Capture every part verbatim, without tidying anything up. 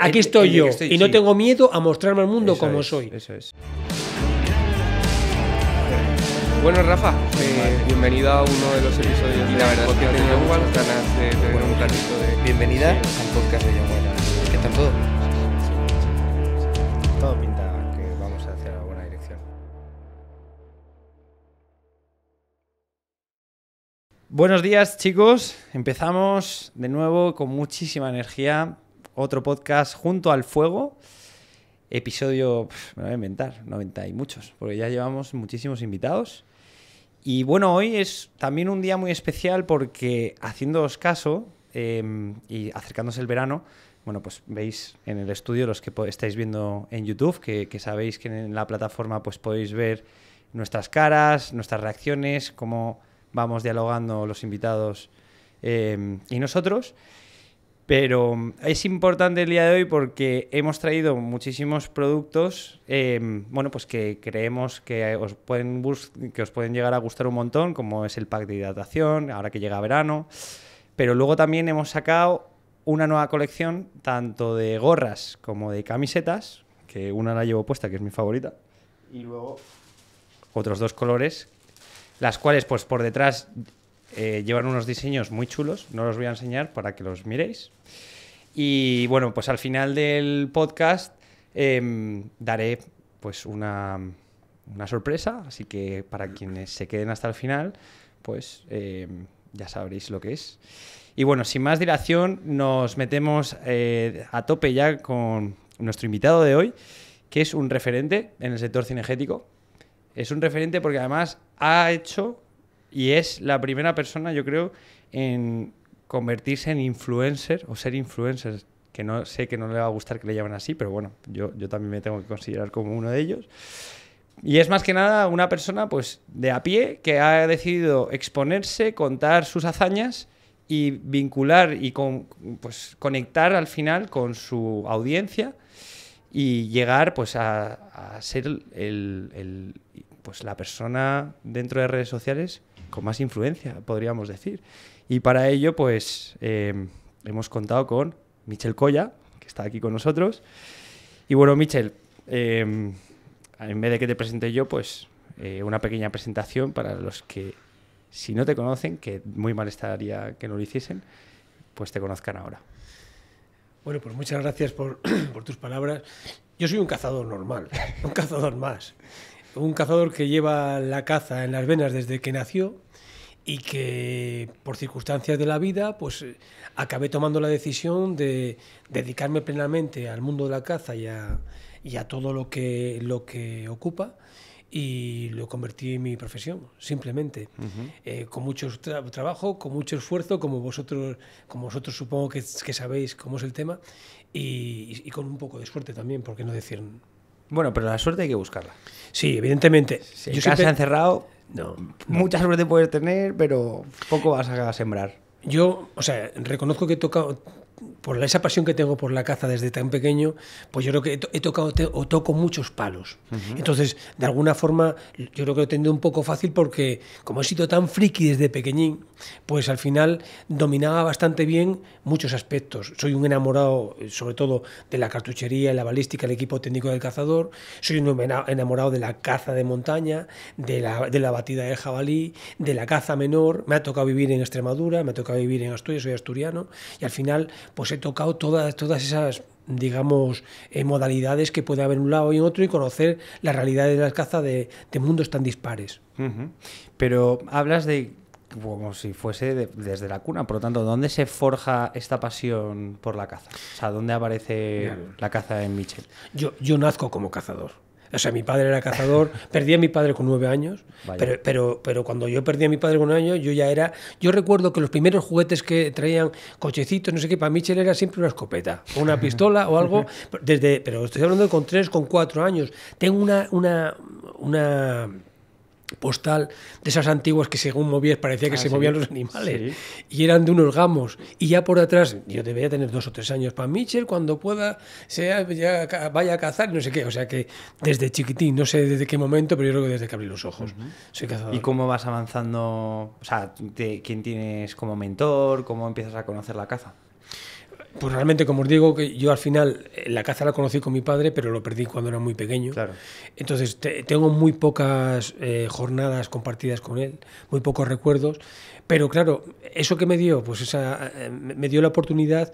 aquí estoy el, el, el, yo estoy, y sí. no tengo miedo a mostrarme al mundo eso como es, soy. Eso es. Bueno, Rafa, eh, bienvenido a uno de los episodios y la verdad es que tenía muchas ganas de tener bueno, un platito de... Bienvenida al podcast de Yamuela. ¿Qué tal todo? Todo pinta que vamos hacia la buena dirección. Buenos días, chicos. Empezamos de nuevo con muchísima energía. Otro podcast junto al fuego. Episodio, me lo voy a inventar, noventa y muchos, porque ya llevamos muchísimos invitados. Y bueno, hoy es también un día muy especial porque, haciéndoos caso eh, y acercándose el verano, bueno, pues veis en el estudio, los que estáis viendo en YouTube, que, que sabéis que en la plataforma pues podéis ver nuestras caras, nuestras reacciones, cómo vamos dialogando los invitados eh, y nosotros. Pero es importante el día de hoy porque hemos traído muchísimos productos eh, bueno, pues que creemos que os, pueden que os pueden llegar a gustar un montón, como es el pack de hidratación, ahora que llega verano. Pero luego también hemos sacado una nueva colección, tanto de gorras como de camisetas, que una la llevo puesta, que es mi favorita, y luego otros dos colores, las cuales pues por detrás... Eh, llevan unos diseños muy chulos, no los voy a enseñar para que los miréis. Y bueno, pues al final del podcast eh, daré pues una, una sorpresa, así que para quienes se queden hasta el final, pues eh, ya sabréis lo que es. Y bueno, sin más dilación, nos metemos eh, a tope ya con nuestro invitado de hoy, que es un referente en el sector cinegético. Es un referente porque además ha hecho... Y es la primera persona, yo creo, en convertirse en influencer o ser influencer, que no sé que no le va a gustar que le llamen así, pero bueno, yo, yo también me tengo que considerar como uno de ellos. Y es más que nada una persona pues de a pie que ha decidido exponerse, contar sus hazañas y vincular y con, pues, conectar al final con su audiencia y llegar pues a, a ser el, el, pues, la persona dentro de redes sociales con más influencia, podríamos decir. Y para ello, pues, eh, hemos contado con Michel Coya, que está aquí con nosotros. Y bueno, Michel, eh, en vez de que te presente yo, pues, eh, una pequeña presentación para los que, si no te conocen, que muy mal estaría que no lo hiciesen, pues te conozcan ahora. Bueno, pues muchas gracias por, por tus palabras. Yo soy un cazador normal, un cazador más. Un cazador que lleva la caza en las venas desde que nació y que, por circunstancias de la vida, pues acabé tomando la decisión de dedicarme plenamente al mundo de la caza y a, y a todo lo que, lo que ocupa, y lo convertí en mi profesión, simplemente. Uh-huh. eh, con mucho tra trabajo, con mucho esfuerzo, como vosotros, como vosotros supongo que, que sabéis cómo es el tema, y, y con un poco de suerte también, ¿por qué no decir? Bueno, pero la suerte hay que buscarla. Sí, evidentemente. Si yo siempre... encerrado, no, no. Mucha suerte puedes tener, pero poco vas a sembrar. Yo, o sea, reconozco que he tocado, por la, esa pasión que tengo por la caza desde tan pequeño, pues yo creo que he, he tocado te, o toco muchos palos. Uh-huh. Entonces, de alguna forma, yo creo que lo tendré un poco fácil porque, como he sido tan friki desde pequeñín, pues al final dominaba bastante bien muchos aspectos. Soy un enamorado, sobre todo, de la cartuchería, la balística, el equipo técnico del cazador. Soy un enamorado de la caza de montaña, de la, de la batida del jabalí, de la caza menor. Me ha tocado vivir en Extremadura, me ha tocado vivir en Asturias, soy asturiano, y al final... pues he tocado todas, todas esas, digamos, eh, modalidades que puede haber en un lado y en otro, y conocer la realidad de la caza de, de mundos tan dispares. Uh-huh. Pero hablas de como si fuese de, desde la cuna, por lo tanto, ¿dónde se forja esta pasión por la caza? O sea, ¿dónde aparece claro. la caza en Michel? Yo, yo nazco como cazador. O sea, mi padre era cazador, perdí a mi padre con nueve años, pero, pero, pero cuando yo perdí a mi padre con nueve años, yo ya era... Yo recuerdo que los primeros juguetes que traían, cochecitos, no sé qué, para Michel era siempre una escopeta, o una pistola o algo, desde, pero estoy hablando de con tres, con cuatro años. Tengo una... una, una postal de esas antiguas que según movías parecía que ah, se sí. movían los animales sí. y eran de unos gamos, y ya por atrás yo debería tener dos o tres años para Michel cuando pueda sea, ya vaya a cazar, no sé qué, o sea que desde chiquitín, no sé desde qué momento, pero yo creo que desde que abrí los ojos uh-huh. soy cazador. ¿Y cómo vas avanzando? O sea, ¿quién tienes como mentor? ¿Cómo empiezas a conocer la caza? Pues realmente, como os digo, que yo al final la caza la conocí con mi padre, pero lo perdí cuando era muy pequeño. Claro. Entonces te, tengo muy pocas eh, jornadas compartidas con él, muy pocos recuerdos. Pero claro, eso que me dio, pues esa, eh, me dio la oportunidad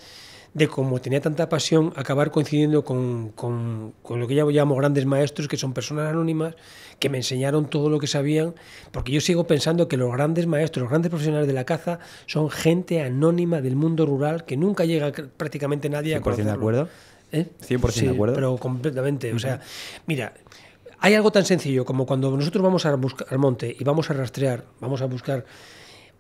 de, como tenía tanta pasión, acabar coincidiendo con, con, con lo que yo llamo grandes maestros, que son personas anónimas, que me enseñaron todo lo que sabían, porque yo sigo pensando que los grandes maestros, los grandes profesionales de la caza, son gente anónima del mundo rural, que nunca llega prácticamente nadie a conocerlo. ¿cien por cien de acuerdo? ¿Eh? ¿cien por cien sí, de acuerdo? Pero completamente, uh-huh. O sea, mira, hay algo tan sencillo como cuando nosotros vamos a buscar, al monte y vamos a rastrear, vamos a buscar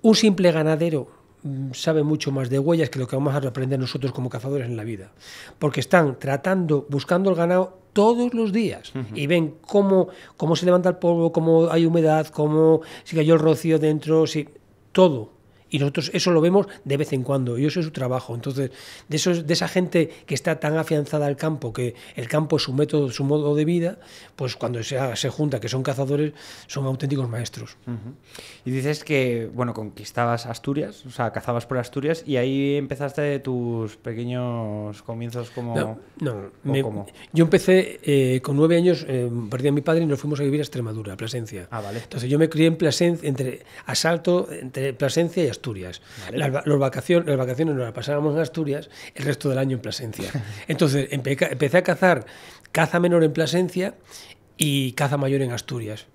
un simple ganadero, sabe mucho más de huellas que lo que vamos a aprender nosotros como cazadores en la vida, porque están tratando, buscando el ganado todos los días, uh-huh. y ven cómo, cómo se levanta el polvo, cómo hay humedad, cómo si cayó el rocío dentro, si, todo. Y nosotros eso lo vemos de vez en cuando, y eso es su trabajo. Entonces, de, esos, de esa gente que está tan afianzada al campo, que el campo es su método, su modo de vida, pues cuando se, se junta, que son cazadores, son auténticos maestros. Uh-huh. Y dices que, bueno, conquistabas Asturias, o sea, cazabas por Asturias, y ahí empezaste tus pequeños comienzos como... No, no me, como... yo empecé eh, con nueve años, eh, perdí a mi padre y nos fuimos a vivir a Extremadura, a Plasencia. Ah, vale. Entonces yo me crié en Plasencia, entre Asalto, entre Plasencia y Asturias. Asturias. Vale. Las, los vacaciones, las vacaciones nos las pasábamos en Asturias, el resto del año en Plasencia. Entonces empe, empecé a cazar caza menor en Plasencia y caza mayor en Asturias,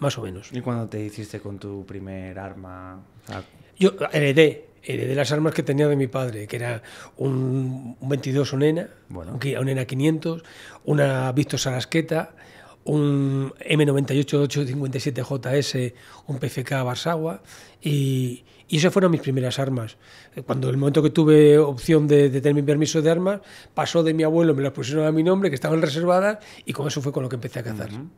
más o menos. ¿Y cuándo te hiciste con tu primer arma? O sea... Yo heredé, heredé las armas que tenía de mi padre, que era un, un veintidós Onena, bueno. un Onena quinientos, una Visto Sarasqueta, un M noventa y ocho ocho cincuenta y siete J S, un P F K Barsagua, y, y esas fueron mis primeras armas. Cuando el momento que tuve opción de, de tener mi permiso de armas, pasó de mi abuelo, me las pusieron a mi nombre, que estaban reservadas, y con eso fue con lo que empecé a cazar. Uh-huh.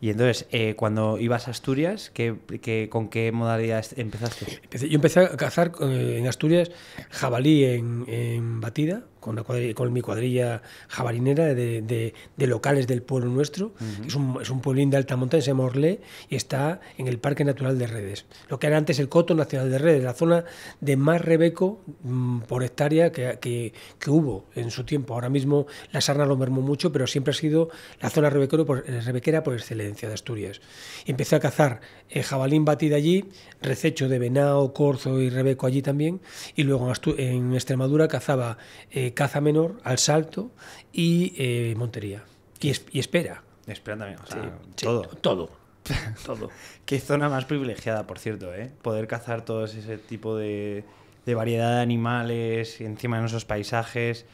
Y entonces, eh, cuando ibas a Asturias, ¿qué, qué, ¿con qué modalidad empezaste? Empecé, yo empecé a cazar eh, en Asturias jabalí en, en batida, con, la cuadrilla, con mi cuadrilla jabalinera de, de, de locales del pueblo nuestro. Uh-huh. que es, un, es un pueblín de alta montaña, se llama Orlé, y está en el Parque Natural de Redes. Lo que era antes el Coto Nacional de Redes, la zona de más rebeco mmm, por hectárea que, que, que hubo en su tiempo. Ahora mismo la sarna lo mermó mucho, pero siempre ha sido la zona rebequera por, rebequera por excelencia de Asturias. Empecé a cazar eh, jabalín batida allí, rececho de venao, corzo y rebeco allí también, y luego en, en Extremadura cazaba eh, caza menor, al salto y eh, montería. Y, es y espera. Espera también, o sea, sí, todo. Sí, todo. Todo. Qué zona más privilegiada, por cierto, ¿eh? Poder cazar todo ese tipo de, de variedad de animales, encima en esos paisajes...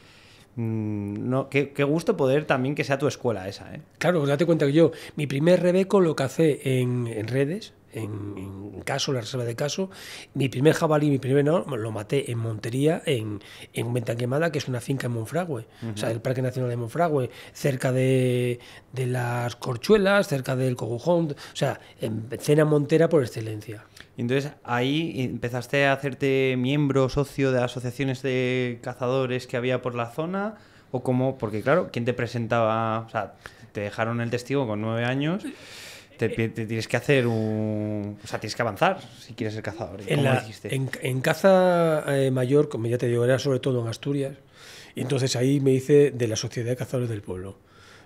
No, qué, qué gusto poder también que sea tu escuela esa, ¿eh? Claro, date cuenta que yo, mi primer rebeco lo cacé en, en redes, en, en caso, la reserva de caso. Mi primer jabalí, mi primer no, lo maté en montería, en, en Venta Quemada, que es una finca en Monfragüe, uh-huh. o sea, el Parque Nacional de Monfragüe, cerca de, de las Corchuelas, cerca del Cogujón, o sea, en cena montera por excelencia. Entonces, ahí empezaste a hacerte miembro, socio de asociaciones de cazadores que había por la zona, o cómo, porque claro, ¿quién te presentaba? O sea, te dejaron el testigo con nueve años, te, te tienes que hacer un... O sea, tienes que avanzar si quieres ser cazador. ¿Cómo en, la, dijiste? En, en caza eh, mayor, como ya te digo, era sobre todo en Asturias, y entonces ahí me hice de la Sociedad de Cazadores del Pueblo.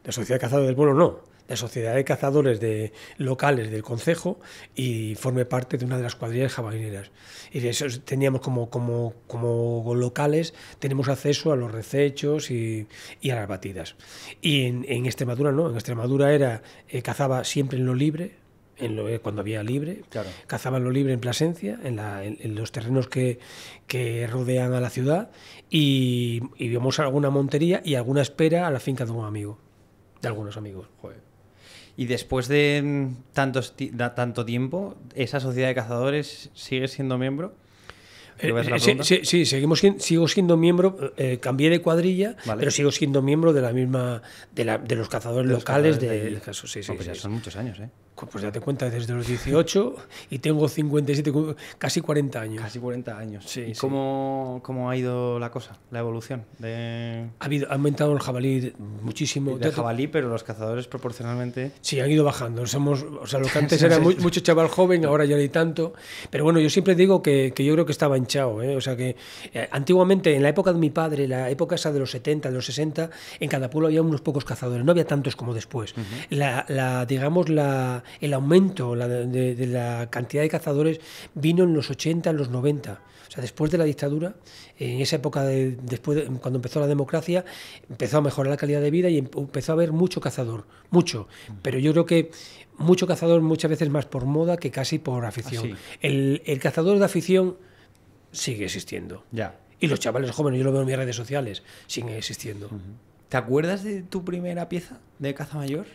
La Sociedad de Cazadores del Pueblo no. La Sociedad de Cazadores de Locales del Concejo, y formé parte de una de las cuadrillas jabalineras. Y de esos teníamos como, como, como locales, tenemos acceso a los recechos y, y a las batidas. Y en, en Extremadura no, en Extremadura era eh, cazaba siempre en lo libre, en lo, eh, cuando había libre, claro. Cazaba en lo libre en Plasencia, en, la, en, en los terrenos que, que rodean a la ciudad, y, y íbamos a alguna montería y alguna espera a la finca de un amigo, de algunos amigos. Joder. Y después de tantos, tanto tiempo, ¿esa sociedad de cazadores sigue siendo miembro? Eh, sí, sí, sí seguimos, sigo siendo miembro, eh, cambié de cuadrilla, vale. Pero sigo siendo miembro de la misma de, la, de los cazadores de los locales. Cazadores de, de, de, de, de, sí, sí, no, sí, sí, son muchos años, ¿eh? pues date cuenta, desde los dieciocho y tengo cincuenta y siete, casi cuarenta años. Casi cuarenta años, sí. ¿Y sí. Cómo, cómo ha ido la cosa, la evolución? De... Ha, habido, ha aumentado el jabalí muchísimo. El jabalí, pero los cazadores proporcionalmente... Sí, han ido bajando. Somos, o sea, lo que antes sí, era sí. Muy, mucho chaval joven, ahora ya no hay tanto. Pero bueno, yo siempre digo que, que yo creo que estaba hinchado, ¿eh? O sea que eh, antiguamente, en la época de mi padre, la época esa de los setenta, de los sesenta, en cada pueblo había unos pocos cazadores, no había tantos como después. Uh-huh. la, la, digamos, la... El aumento de, de la cantidad de cazadores vino en los ochenta, en los noventa. O sea, después de la dictadura, en esa época, de, después de, cuando empezó la democracia, empezó a mejorar la calidad de vida y empezó a haber mucho cazador, mucho. Pero yo creo que mucho cazador muchas veces más por moda que casi por afición. Ah, sí. el, el cazador de afición sigue existiendo. Ya. Y los chavales jóvenes, yo lo veo en mis redes sociales, siguen existiendo. Uh-huh. ¿Te acuerdas de tu primera pieza de caza mayor?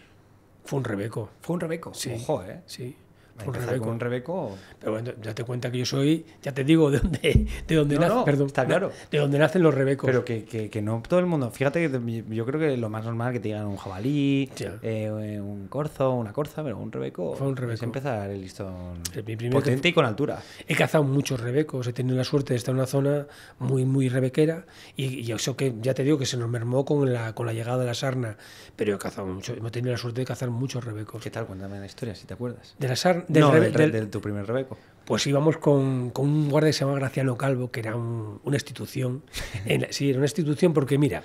Fue un rebeco. Fue un rebeco. Sí. Ojo, ¿eh? Sí. Fue un rebeco. un rebeco. Pero bueno, date cuenta que yo soy, ya te digo, de donde, de donde no, nace, no, perdón, está claro. De donde nacen los rebecos. Pero que, que, que no todo el mundo. Fíjate que yo creo que lo más normal es que te digan un jabalí, sí. eh, un corzo, una corza, pero un rebeco. Fue un rebeco. Es empezar el listón el, potente fue, y con altura. He cazado muchos rebecos, he tenido la suerte de estar en una zona muy, muy rebequera y, y eso que ya te digo que se nos mermó con la, con la llegada de la sarna. Pero he cazado mucho, he tenido la suerte de cazar muchos rebecos. ¿Qué tal? Cuéntame la historia, si te acuerdas. De la sarna. Del no, del, del, de tu primer rebeco. Pues íbamos con, con un guardia que se llama Graciano Calvo, que era un, una institución. En, sí, era una institución porque, mira,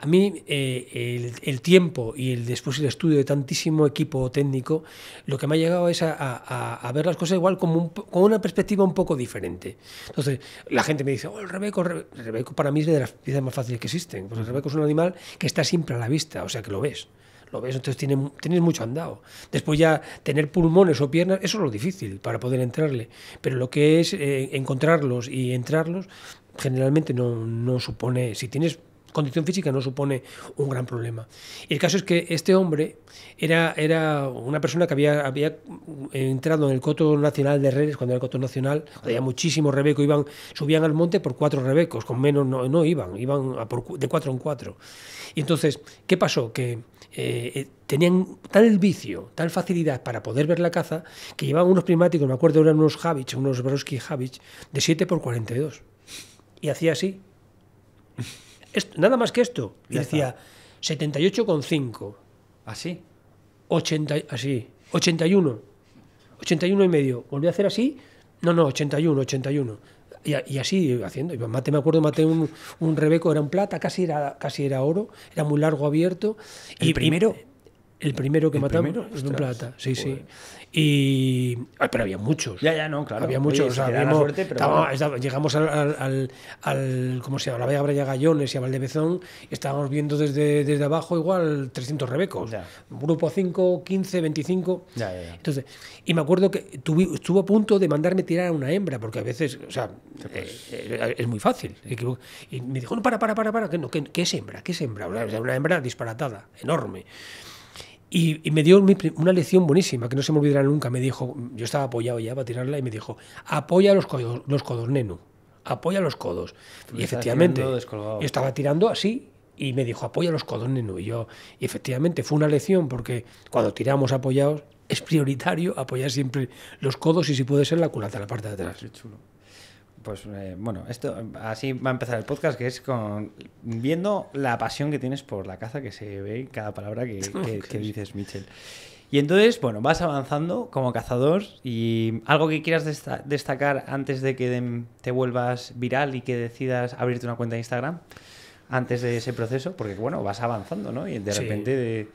a mí eh, el, el tiempo y el después el estudio de tantísimo equipo técnico, lo que me ha llegado es a, a, a ver las cosas igual como un, con una perspectiva un poco diferente. Entonces, la gente me dice, oh, el rebeco, el rebeco para mí es de las piezas más fáciles que existen. Pues el rebeco es un animal que está siempre a la vista, o sea que lo ves. Lo ves, entonces tiene, tienes mucho andado. Después ya tener pulmones o piernas, eso es lo difícil para poder entrarle. Pero lo que es eh, encontrarlos y entrarlos, generalmente no, no supone, si tienes condición física, no supone un gran problema. Y el caso es que este hombre era, era una persona que había, había entrado en el Coto Nacional de Redes, cuando era el Coto Nacional, había muchísimos rebecos, iban, subían al monte por cuatro rebecos, con menos no, no iban, iban a por, de cuatro en cuatro. Y entonces, ¿qué pasó? Que Eh, tenían tal vicio, tal facilidad para poder ver la caza, que llevaban unos prismáticos, me acuerdo, eran unos Javits, unos Brodsky-Javits, de siete por cuarenta y dos. Y hacía así. Esto, nada más que esto. Y hacía setenta y ocho coma cinco. ¿Así? ochenta, así. ochenta y uno. ochenta y uno y medio. Volví a hacer así. No, no, ochenta y uno, ochenta y uno. Y, y así haciendo. Maté, me acuerdo, maté un, un rebeco, era un plata, casi era, casi era oro, era muy largo, abierto. ¿El y, primero? El primero que matamos es un plata, sí, joder. Sí. Y, ay, pero había muchos. Ya, ya, no, claro. Había muchos. Oye, o sea, habíamos, suerte, pero estábamos, estábamos, llegamos al, al, al, al, ¿cómo se llama? La Valla Gallones y a Valdebezón, y estábamos viendo desde, desde abajo igual trescientos rebecos. Ya. Grupo cinco, quince, veinticinco. Ya, ya, ya. Entonces, y me acuerdo que tuve, estuvo a punto de mandarme tirar a una hembra, porque a veces, o sea, pues, eh, es muy fácil. Sí. Y me dijo, no, para, para, para, para, que no, que, que es hembra, que es hembra. O sea, una hembra disparatada, enorme. Y, y me dio una lección buenísima, que no se me olvidará nunca. Me dijo, yo estaba apoyado ya para tirarla, y me dijo, apoya los codos, los codos, neno, apoya los codos. Y efectivamente, yo estaba tirando así, y me dijo, apoya los codos, neno. Y yo, y efectivamente, fue una lección, porque cuando tiramos apoyados, es prioritario apoyar siempre los codos y, si puede ser, la culata, la parte de atrás. Qué chulo. Pues eh, bueno, esto así va a empezar el podcast, que es con viendo la pasión que tienes por la caza, que se ve en cada palabra que, que, que dices, Michel. Y entonces, bueno, vas avanzando como cazador, y algo que quieras desta destacar antes de que de, te vuelvas viral y que decidas abrirte una cuenta de Instagram, antes de ese proceso, porque bueno, vas avanzando, ¿no? Y de sí. repente... De...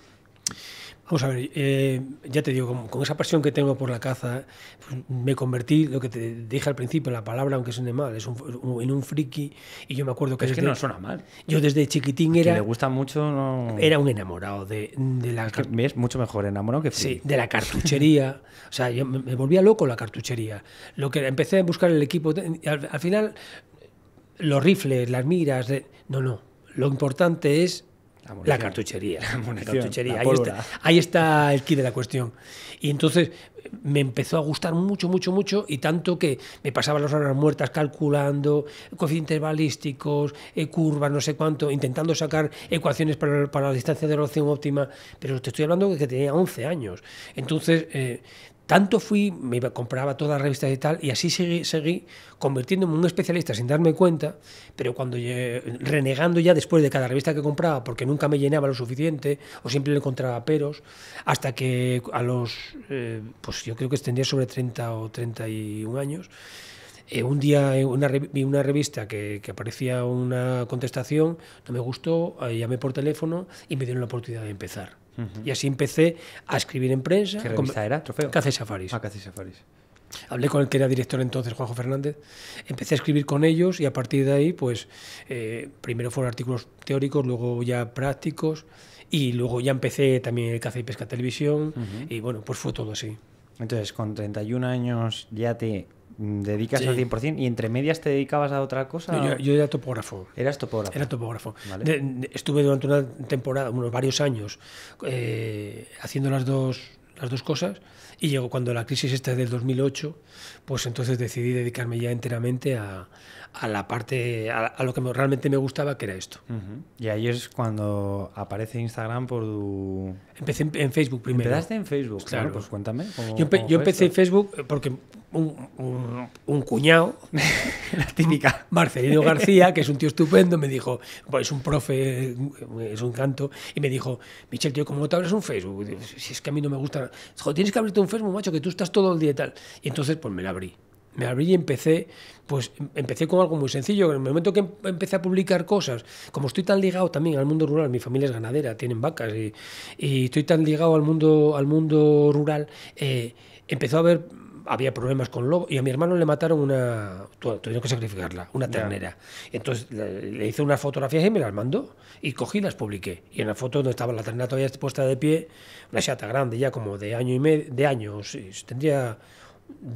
Vamos a ver, eh, ya te digo, con, con esa pasión que tengo por la caza, pues me convertí, lo que te dije al principio, la palabra, aunque suene mal, es un, un, en un friki, y yo me acuerdo que... Pero es desde, que no suena mal. Yo desde chiquitín era... Que le gusta mucho... No... Era un enamorado de, de la... Es que me es mucho mejor enamorado que friki. Sí, de la cartuchería. O sea, yo me, me volvía loco la cartuchería. Lo que empecé a buscar el equipo... Al, al final, los rifles, las miras... De, no, no. Lo importante es La, la cartuchería. La, munición, la cartuchería. La ahí, está, ahí está el quid de la cuestión. Y entonces me empezó a gustar mucho, mucho, mucho, y tanto que me pasaba las horas muertas calculando coeficientes balísticos, curvas, no sé cuánto, intentando sacar ecuaciones para, para la distancia de rotación óptima, pero te estoy hablando de que tenía once años. Entonces, eh, tanto fui, me iba, compraba todas las revistas y tal, y así seguí, seguí convirtiéndome en un especialista sin darme cuenta, pero cuando llegué, renegando ya después de cada revista que compraba, porque nunca me llenaba lo suficiente, o siempre le encontraba peros, hasta que a los, eh, pues yo creo que tendría sobre treinta o treinta y un años, eh, un día una, vi una revista que, que aparecía una contestación, no me gustó, eh, llamé por teléfono y me dieron la oportunidad de empezar. Uh-huh. Y así empecé a escribir en prensa. ¿Qué revista era? ¿Trofeo? Caza y Safaris. Ah, Caza y Safaris. Hablé con el que era director entonces, Juanjo Fernández. Empecé a escribir con ellos y a partir de ahí, pues, eh, primero fueron artículos teóricos, luego ya prácticos y luego ya empecé también el Caza y Pesca Televisión. Uh-huh. Y bueno, pues fue todo así. Entonces, con treinta y un años ya te dedicas, sí, al cien por cien, y entre medias te dedicabas a otra cosa. No, yo, yo era topógrafo. ¿Eras topógrafo? Era topógrafo. Vale. De, de, estuve durante una temporada, unos varios años, eh, haciendo las dos, las dos cosas, y llegó cuando la crisis esta del dos mil ocho, pues entonces decidí dedicarme ya enteramente a, a la parte, a, a lo que me, realmente me gustaba, que era esto. Uh-huh. Y ahí es cuando aparece Instagram por tu... Empecé en, en Facebook primero. ¿Empezaste en Facebook? Claro. Bueno, pues cuéntame. Cómo, yo empe cómo yo empecé esto. en Facebook porque un, un, un cuñado, la típica, Marcelino García, que es un tío estupendo, me dijo, pues es un profe, es un canto, y me dijo, Michel, tío, ¿cómo te abres un Facebook? Digo, si es que a mí no me gusta... Dijo, tienes que abrirte un Facebook, macho, que tú estás todo el día y tal. Y entonces, pues me la abrí. Me abrí y empecé, pues empecé con algo muy sencillo. En el momento que empecé a publicar cosas, como estoy tan ligado también al mundo rural, mi familia es ganadera, tienen vacas, y, y estoy tan ligado al mundo, al mundo rural, eh, empezó a haber, había problemas con lobo, y a mi hermano le mataron una, tuvieron que sacrificarla, una ternera. Yeah. Entonces le hice unas fotografías y me las mandó, y cogí y las publiqué. Y en la foto donde estaba la ternera todavía puesta de pie, una chata grande ya como de año y medio, de años, tendría...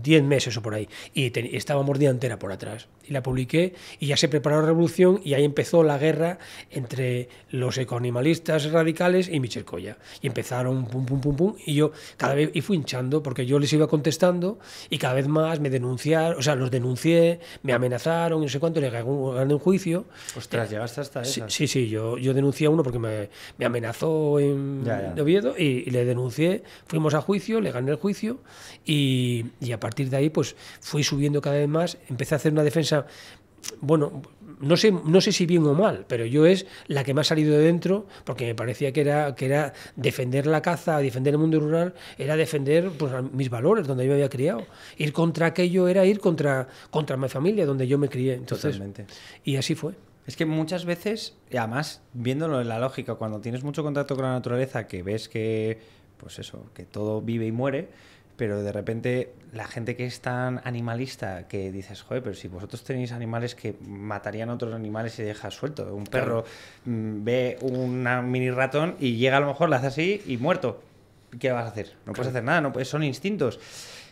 diez meses o por ahí, y te, estaba mordida entera por atrás, y la publiqué, y ya se preparó la revolución, y ahí empezó la guerra entre los ecoanimalistas radicales y Michel Coya, y empezaron pum pum pum pum, y yo cada vez, y fui hinchando, porque yo les iba contestando, y cada vez más me denunciaron, o sea, los denuncié, me amenazaron, no sé cuánto, les gané un juicio. Ostras, eh, llegaste hasta eso. Sí, sí, sí, yo, yo denuncié a uno porque me, me amenazó en ya, ya. Oviedo, y, y le denuncié, fuimos a juicio, le gané el juicio, y Y a partir de ahí, pues fui subiendo cada vez más, empecé a hacer una defensa, bueno, no sé, no sé si bien o mal, pero yo es la que me ha salido de dentro, porque me parecía que era, que era defender la caza, defender el mundo rural, era defender, pues, mis valores, donde yo me había criado. Ir contra aquello era ir contra, contra mi familia, donde yo me crié. Entonces, totalmente. Y así fue. Es que muchas veces, y además, viéndolo en la lógica, cuando tienes mucho contacto con la naturaleza, que ves que, pues eso, que todo vive y muere, pero de repente la gente que es tan animalista, que dices, joder, pero si vosotros tenéis animales que matarían a otros animales y dejas suelto. Un perro, claro, ve un mini ratón y llega, a lo mejor le hace así y muerto. ¿Qué vas a hacer? No, claro, puedes hacer nada, no puedes, son instintos.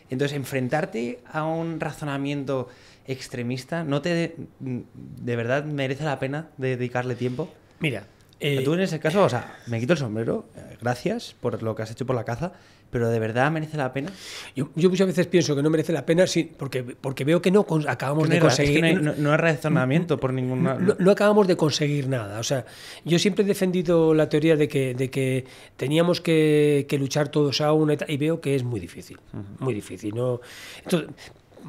Entonces, enfrentarte a un razonamiento extremista, ¿no te de, de verdad merece la pena dedicarle tiempo? Mira, Eh, tú en ese caso, o sea, me quito el sombrero, gracias por lo que has hecho por la caza, pero ¿de verdad merece la pena? Yo, yo muchas veces pienso que no merece la pena, sí, porque, porque veo que no acabamos de conseguir... Es que no, hay, no, no hay razonamiento por ninguna... No, no acabamos de conseguir nada, o sea, yo siempre he defendido la teoría de que, de que teníamos que, que luchar todos a una, y veo que es muy difícil, muy difícil, ¿no? Entonces...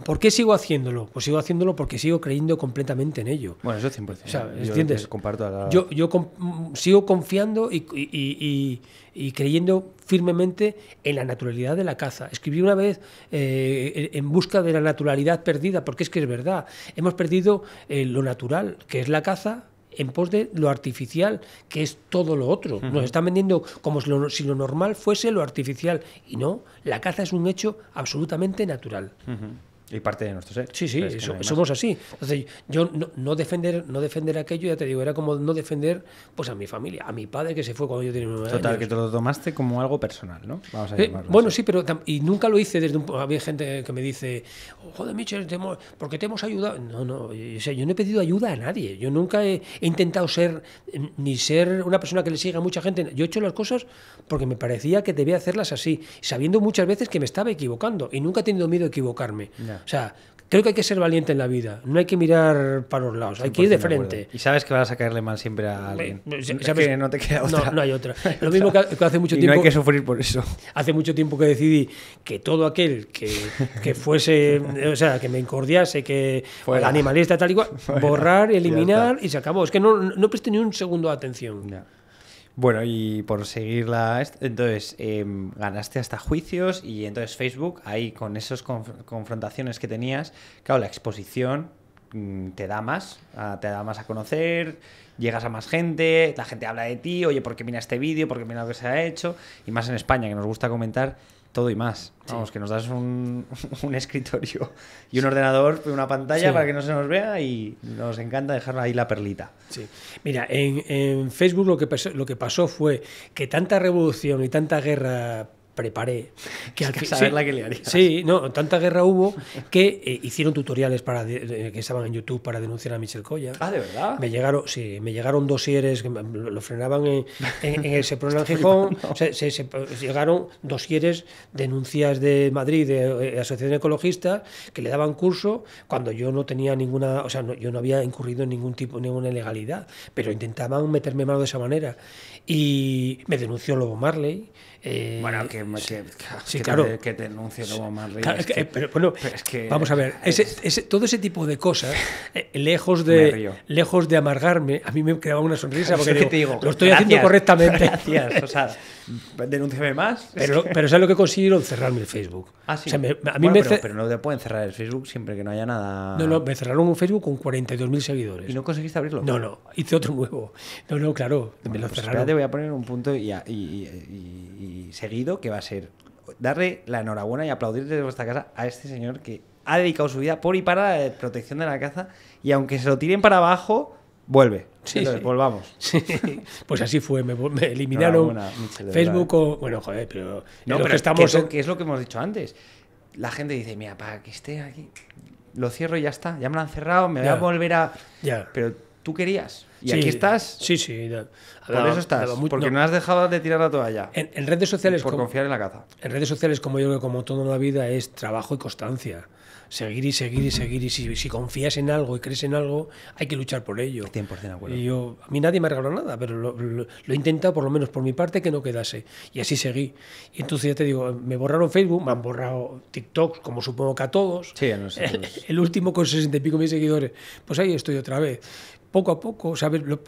¿Por qué sigo haciéndolo? Pues sigo haciéndolo porque sigo creyendo completamente en ello. Bueno, eso es cien por cien. O sea, ¿entiendes? Yo, comparto la... yo, yo com sigo confiando y, y, y, y creyendo firmemente en la naturalidad de la caza. Escribí una vez eh, en busca de la naturalidad perdida, porque es que es verdad. Hemos perdido eh, lo natural, que es la caza, en pos de lo artificial, que es todo lo otro. Uh-huh. Nos están vendiendo como si lo, si lo normal fuese lo artificial. Y no, la caza es un hecho absolutamente natural. Uh-huh. Y parte de nuestro ser. Sí, sí, es que so, no somos así. Entonces, yo no, no defender no defender aquello, ya te digo, era como no defender pues a mi familia, a mi padre que se fue cuando yo tenía nueve años. Total, que te lo tomaste como algo personal, ¿no? Vamos a llamarlo eh, bueno, así. Sí, pero y nunca lo hice desde un... Había gente que me dice, oh, joder, Michel, te hemos, porque te hemos ayudado. No, no, o sea, yo no he pedido ayuda a nadie. Yo nunca he, he intentado ser, ni ser una persona que le siga a mucha gente. Yo he hecho las cosas porque me parecía que debía hacerlas así, sabiendo muchas veces que me estaba equivocando y nunca he tenido miedo a equivocarme. Ya. O sea, creo que hay que ser valiente en la vida. No hay que mirar para los lados, hay que ir de frente. Y sabes que vas a caerle mal siempre a alguien. ¿Sabes? Que no te queda otra. No, no hay otra. Lo mismo que hace mucho tiempo. Y no hay que sufrir por eso. Hace mucho tiempo que decidí que todo aquel que, que fuese, o sea, que me incordiase, que fuera animalista, tal y cual, fuera. Borrar, eliminar y se acabó. Es que no, no presté ni un segundo de atención. Ya. Bueno, y por seguir la... Entonces, eh, ganaste hasta juicios y entonces Facebook, ahí con esas conf confrontaciones que tenías, claro, la exposición mm, te da más, a, te da más a conocer, llegas a más gente, la gente habla de ti, oye, ¿por qué mira este vídeo? ¿Por qué mira lo que se ha hecho? Y más en España, que nos gusta comentar todo y más. Vamos, sí. Que nos das un, un escritorio y un sí. ordenador, una pantalla sí. para que no se nos vea y nos encanta dejar ahí la perlita. Sí. Mira, en, en Facebook lo que, pasó, lo que pasó fue que tanta revolución y tanta guerra preparé que al final saber sí, la que le harías. Sí, no, tanta guerra hubo que eh, hicieron tutoriales para de, de, que estaban en YouTube para denunciar a Michel Coya. Ah, ¿de verdad? Me llegaron, sí, me llegaron dosieres que me, lo, lo frenaban en, en, en el Seprona en Gijón. Se, se, se, llegaron dosieres denuncias de Madrid de, de, de Asociación Ecologista que le daban curso cuando yo no tenía ninguna, o sea, no, yo no había incurrido en ningún tipo ninguna ilegalidad, pero intentaban meterme mano de esa manera y me denunció Lobo Marley. Eh, bueno, que, que, sí, que, claro. te, que te denuncie Lobo Marley. Claro, es que, pero, bueno, pero es que, vamos a ver, es, ese, ese, todo ese tipo de cosas, eh, lejos, de, lejos de amargarme, a mí me creaba una sonrisa porque digo, digo, lo estoy gracias, haciendo correctamente. Gracias, o sea, denúnciame más. Pero, pero ¿sabes lo que consiguieron? Cerrarme el Facebook. Ah, sí. O sea, me, a mí bueno, me pero, pero no te pueden cerrar el Facebook siempre que no haya nada. No, no, me cerraron un Facebook con cuarenta y dos mil seguidores. ¿Y no conseguiste abrirlo? No, no, hice otro nuevo. No, no, claro, bueno, me lo pues cerraron. Te voy a poner un punto y, y, y, y seguido, que va a ser darle la enhorabuena y aplaudir desde vuestra casa a este señor que ha dedicado su vida por y para la protección de la caza y aunque se lo tiren para abajo, vuelve. Sí, entonces, sí. Volvamos. Sí. Pues así fue, me, me eliminaron no, no, Facebook o... Bueno, joder, pero... No, pero que estamos que, en... que es lo que hemos dicho antes. La gente dice, mira, para que esté aquí, lo cierro y ya está. Ya me lo han cerrado, me voy yeah. a volver a... Yeah. Pero tú querías... Y sí, aquí estás. Sí, sí. No. Por no, eso estás. No, porque no. no has dejado de tirar la toalla. En, en redes sociales. Por como, confiar en la caza. En redes sociales, como yo creo que como toda la vida, es trabajo y constancia. Seguir y seguir y seguir. Y si, si confías en algo y crees en algo, hay que luchar por ello. cien por cien de acuerdo. Y yo, a mí nadie me ha regalado nada, pero lo, lo, lo he intentado, por lo menos por mi parte, que no quedase. Y así seguí. Y entonces ya te digo, me borraron Facebook, me han borrado TikTok, como supongo que a todos. Sí, a nosotros. El, el último con sesenta y pico mil seguidores. Pues ahí estoy otra vez. Poco a poco, ¿sabes? Lo,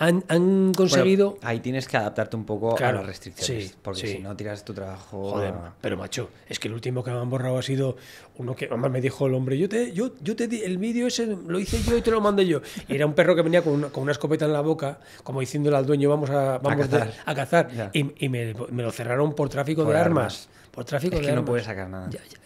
han, han conseguido... Bueno, ahí tienes que adaptarte un poco claro, a las restricciones, sí, porque sí. si no tiras tu trabajo... Joder, a... pero macho, es que el último que me han borrado ha sido uno que además me dijo el hombre, yo te yo, yo te di el vídeo ese, lo hice yo y te lo mandé yo. Y era un perro que venía con una, con una escopeta en la boca, como diciéndole al dueño, vamos a, vamos a cazar. De, a cazar. Y, y me, me lo cerraron por tráfico por de armas. armas. Por tráfico es de que armas. No puedes sacar nada. Ya, ya, ya.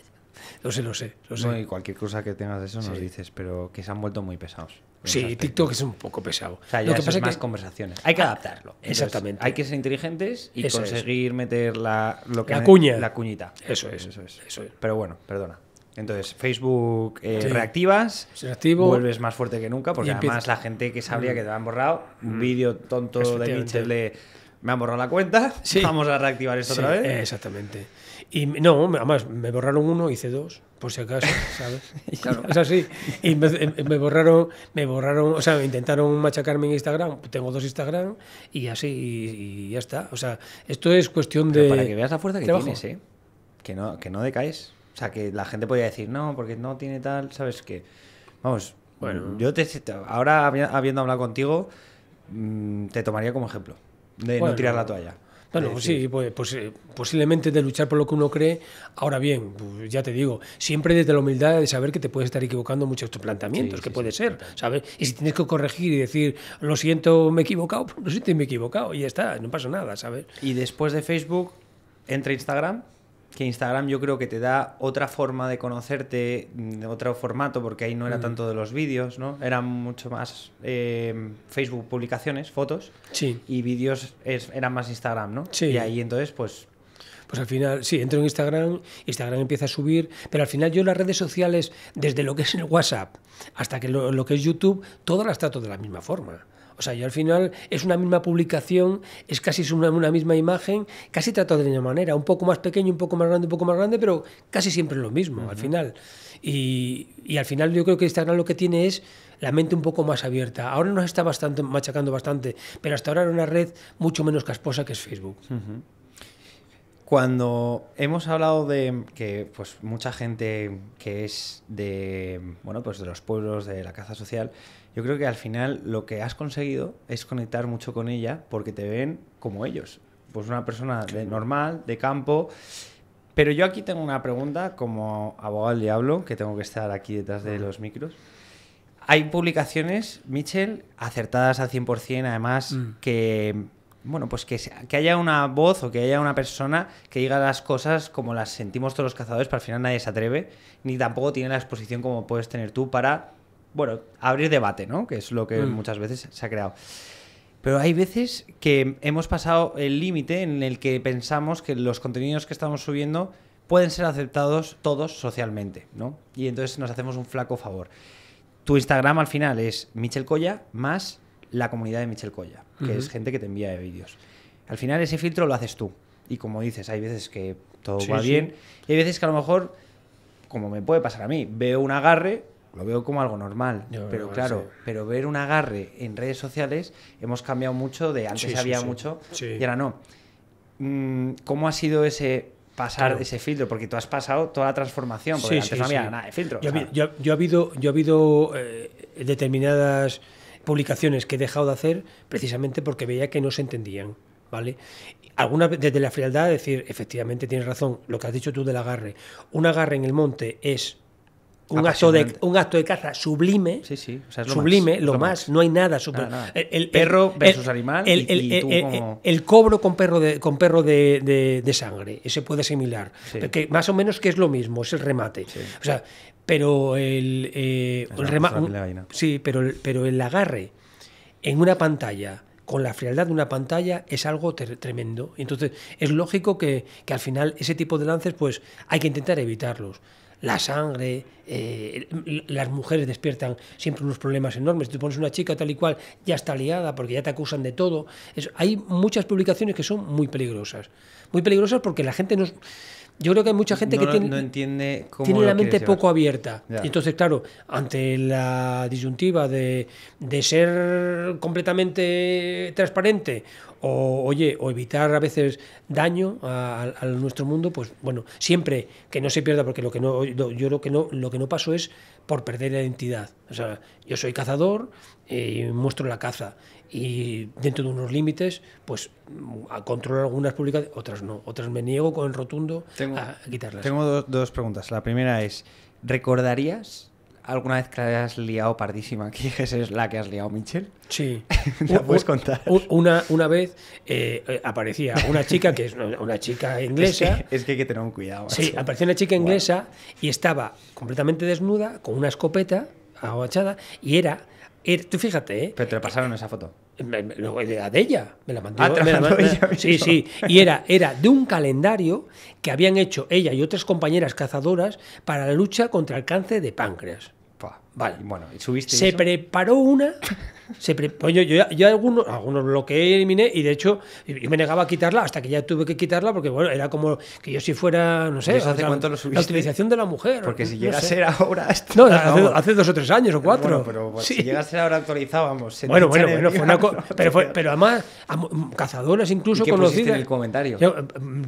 Lo sé, lo sé. Lo sé. No, y cualquier cosa que tengas de eso sí. nos dices, pero que se han vuelto muy pesados. Sí, TikTok es un poco pesado. O sea, ya lo que pasa es más que... conversaciones. Hay que adaptarlo. Entonces, exactamente. Hay que ser inteligentes y eso conseguir es. meter la, lo que la cuña, la cuñita. Eso es, eso es, eso es. Pero bueno, perdona. Entonces, Facebook eh, sí. reactivas, reactivo, vuelves más fuerte que nunca, porque además la gente que sabría mm. que te han borrado mm. un vídeo tonto de Michel de me han borrado la cuenta, sí. vamos a reactivar esto sí, otra vez. Eh, exactamente. Y no, además, me borraron uno, hice dos, por si acaso, ¿sabes? Claro, es así. Y me, me borraron, me borraron, o sea, intentaron machacarme en Instagram, tengo dos Instagram, y así, y, y ya está. O sea, esto es cuestión Pero de... para que veas la fuerza que trabajo. tienes, ¿eh? Que no, que no decaes. O sea, que la gente podría decir, no, porque no tiene tal, ¿sabes? Que, vamos, bueno, yo te, ahora, habiendo hablado contigo, te tomaría como ejemplo de bueno, no tirar la toalla. Bueno, pues sí, pues, pues, posiblemente de luchar por lo que uno cree. Ahora bien, pues ya te digo, siempre desde la humildad de saber que te puedes estar equivocando mucho estos planteamientos, sí, que sí, puede sí, ser, sí. ¿sabes? Y si tienes que corregir y decir, lo siento, me he equivocado, lo siento, me he equivocado, y ya está, no pasa nada, ¿sabes? Y después de Facebook, entra Instagram que Instagram yo creo que te da otra forma de conocerte, otro formato, porque ahí no era tanto de los vídeos, ¿no? Eran mucho más eh, Facebook publicaciones, fotos, sí, y vídeos eran más Instagram, ¿no? Sí. Y ahí entonces, pues... Pues al final, sí, entro en Instagram, Instagram empieza a subir, pero al final yo las redes sociales, desde lo que es el WhatsApp hasta que lo, lo que es YouTube, todas las trato de la misma forma. O sea, yo al final es una misma publicación, es casi una, una misma imagen, casi trato de la misma manera, un poco más pequeño, un poco más grande, un poco más grande, pero casi siempre lo mismo, uh-huh, al final. Y, y al final yo creo que Instagram lo que tiene es la mente un poco más abierta. Ahora nos está bastante machacando bastante, pero hasta ahora era una red mucho menos casposa que es Facebook. Uh-huh. Cuando hemos hablado de que pues mucha gente que es de, bueno, pues de los pueblos, de la caza social, yo creo que al final lo que has conseguido es conectar mucho con ella porque te ven como ellos. Pues una persona de normal, de campo. Pero yo aquí tengo una pregunta como abogado del diablo, que tengo que estar aquí detrás de los micros. Hay publicaciones, Michel, acertadas al cien por cien, además, mm. que... Bueno, pues que, que haya una voz o que haya una persona que diga las cosas como las sentimos todos los cazadores, pero al final nadie se atreve, ni tampoco tiene la exposición como puedes tener tú para, bueno, abrir debate, ¿no? Que es lo que mm. muchas veces se ha creado. Pero hay veces que hemos pasado el límite en el que pensamos que los contenidos que estamos subiendo pueden ser aceptados todos socialmente, ¿no? Y entonces nos hacemos un flaco favor. Tu Instagram al final es Michel Coya más... la comunidad de Michel Coya, que uh-huh. es gente que te envía vídeos. Al final ese filtro lo haces tú. Y como dices, hay veces que todo sí, va sí. bien, y hay veces que a lo mejor, como me puede pasar a mí, veo un agarre, lo veo como algo normal. Yo pero claro, sí. pero ver un agarre en redes sociales, hemos cambiado mucho, de antes sí, había sí, mucho, sí. y ahora no. ¿Cómo ha sido ese... pasar claro. ese filtro, porque tú has pasado toda la transformación, porque sí, antes sí, no había sí. nada de filtro? Yo, o sea. yo, yo he habido, yo he habido eh, determinadas publicaciones que he dejado de hacer precisamente porque veía que no se entendían, ¿vale? Algunas desde la frialdad, decir, efectivamente tienes razón, lo que has dicho tú del agarre. Un agarre en el monte es un acto de un acto de caza sublime, sí, sí. O sea, es lo sublime, más, lo, lo más. más, no hay nada super. Nada, nada. El, el perro versus el, animal, el, el, y, y tú el, como... el cobro con perro de con perro de, de, de sangre, ese puede asimilar, sí. que más o menos que es lo mismo, es el remate, sí. o sea, pero el, eh, el remate, un, sí, pero el, pero el agarre en una pantalla, con la frialdad de una pantalla, es algo tremendo. Entonces es lógico que, que al final ese tipo de lances, pues hay que intentar evitarlos. La sangre, eh, las mujeres despiertan siempre unos problemas enormes. Si tú pones una chica tal y cual, ya está liada porque ya te acusan de todo. Es, hay muchas publicaciones que son muy peligrosas. Muy peligrosas porque la gente no... Yo creo que hay mucha gente no, que no, tiene, no entiende cómo tiene la mente poco llevar. abierta. Ya. Entonces, claro, ante la disyuntiva de, de ser completamente transparente o, oye, o evitar a veces daño a, a nuestro mundo, pues bueno, siempre que no se pierda, porque lo que no, yo lo que no, lo que no paso es por perder la identidad. O sea, yo soy cazador y muestro la caza. Y dentro de unos límites, pues a controlar algunas publicaciones, otras no, otras me niego con el rotundo tengo, a quitarlas. Tengo dos, dos preguntas. La primera es, ¿recordarías alguna vez que la has liado pardísima, que es la que has liado, Michel? Sí. ¿La puedes contar? Una, una vez eh, aparecía una chica que es una, una chica inglesa. Es que, es que hay que tener un cuidado. Macho. Sí, apareció una chica inglesa wow. y estaba completamente desnuda, con una escopeta agachada, y era... Tú fíjate, ¿eh? Pero te la pasaron esa foto. Luego de ella, me la mandó. Ah, me la mandó ella sí, mismo. sí. Y era, era de un calendario que habían hecho ella y otras compañeras cazadoras para la lucha contra el cáncer de páncreas. Pua, vale. Y bueno, ¿y subiste Se eso? preparó una... Se pre... pues yo, yo, yo algunos, algunos bloqueé, eliminé, y de hecho yo me negaba a quitarla hasta que ya tuve que quitarla, porque bueno, era como que yo si fuera, no sé, hace la, lo la utilización de la mujer. Porque si llega no a ser ahora... No, hace, hace dos o tres años o cuatro. Bueno, pero pues, sí. si llega a ser ahora actualizábamos. Bueno, bueno, bueno, fue una co pero, fue, pero además, cazadoras incluso ¿Y qué conocidas. Pusiste en el comentario? Yo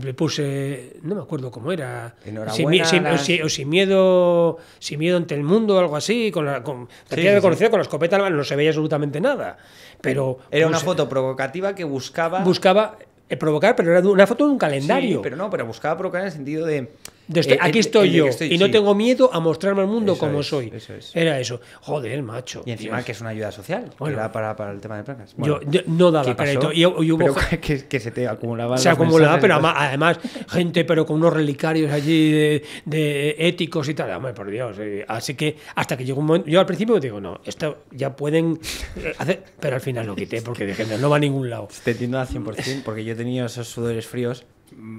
le puse, no me acuerdo cómo era. Enhorabuena. Sin, las... sin, o, sin miedo, sin miedo ante el mundo o algo así, con la con, sí, sí, sí. conocida, con la escopeta, no se veía absolutamente nada, pero era una foto provocativa que buscaba buscaba provocar, pero era una foto de un calendario. Sí, pero no, pero buscaba provocar en el sentido de Desde, eh, aquí estoy eh, yo estoy, y sí. no tengo miedo a mostrarme al mundo eso como es, soy. Eso es. Era eso. Joder, macho. Y encima Dios. que es una ayuda social, bueno, que era para, para el tema de placas. Bueno, yo, yo no daba crédito. Y, y hubo pero que, que se te acumulaba. Se acumulaba, pero además, además gente, pero con unos relicarios allí de, de éticos y tal. Hombre, por Dios. Así que hasta que llegó un momento. Yo al principio digo, no, esto ya pueden hacer. Pero al final lo quité porque dije, no, no va a ningún lado. Te entiendo al cien por cien porque yo he tenido esos sudores fríos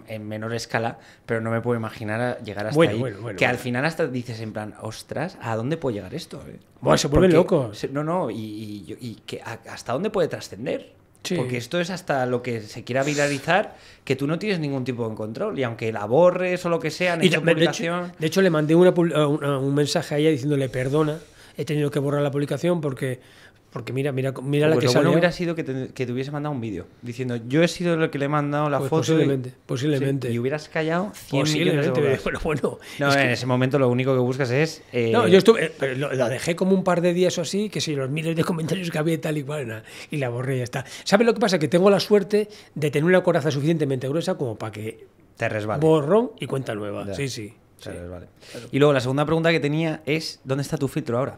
en menor escala, pero no me puedo imaginar llegar hasta bueno, ahí, bueno, bueno, que bueno. al final hasta dices en plan, ostras, ¿a dónde puede llegar esto? Eh? Bueno, se vuelven locos. No, no, y, y, y que a, ¿hasta dónde puede trascender? Sí. Porque esto es hasta lo que se quiera viralizar, que tú no tienes ningún tipo de control, y aunque la borres o lo que sea, han hecho publicación... de, hecho, de hecho, le mandé una, una, un mensaje a ella diciéndole, perdona, he tenido que borrar la publicación porque... Porque mira, mira, mira la pues que salió. Bueno hubiera sido que te, que te hubiese mandado un vídeo diciendo yo he sido el que le he mandado la pues foto. Posiblemente, y, posiblemente. Sí, y hubieras callado cien millones de horas. Bueno, bueno. No, es en que... ese momento lo único que buscas es... Eh... No, yo estuve... Pero lo, lo dejé como un par de días o así, que sí, los miles de comentarios que había y tal y bueno, y la borré y ya está. ¿Sabes lo que pasa? Que tengo la suerte de tener una coraza suficientemente gruesa como para que... Te resbale. Borrón y cuenta nueva. Ya. Sí, sí. Te sí. resbale. Y luego la segunda pregunta que tenía es ¿dónde está tu filtro ahora?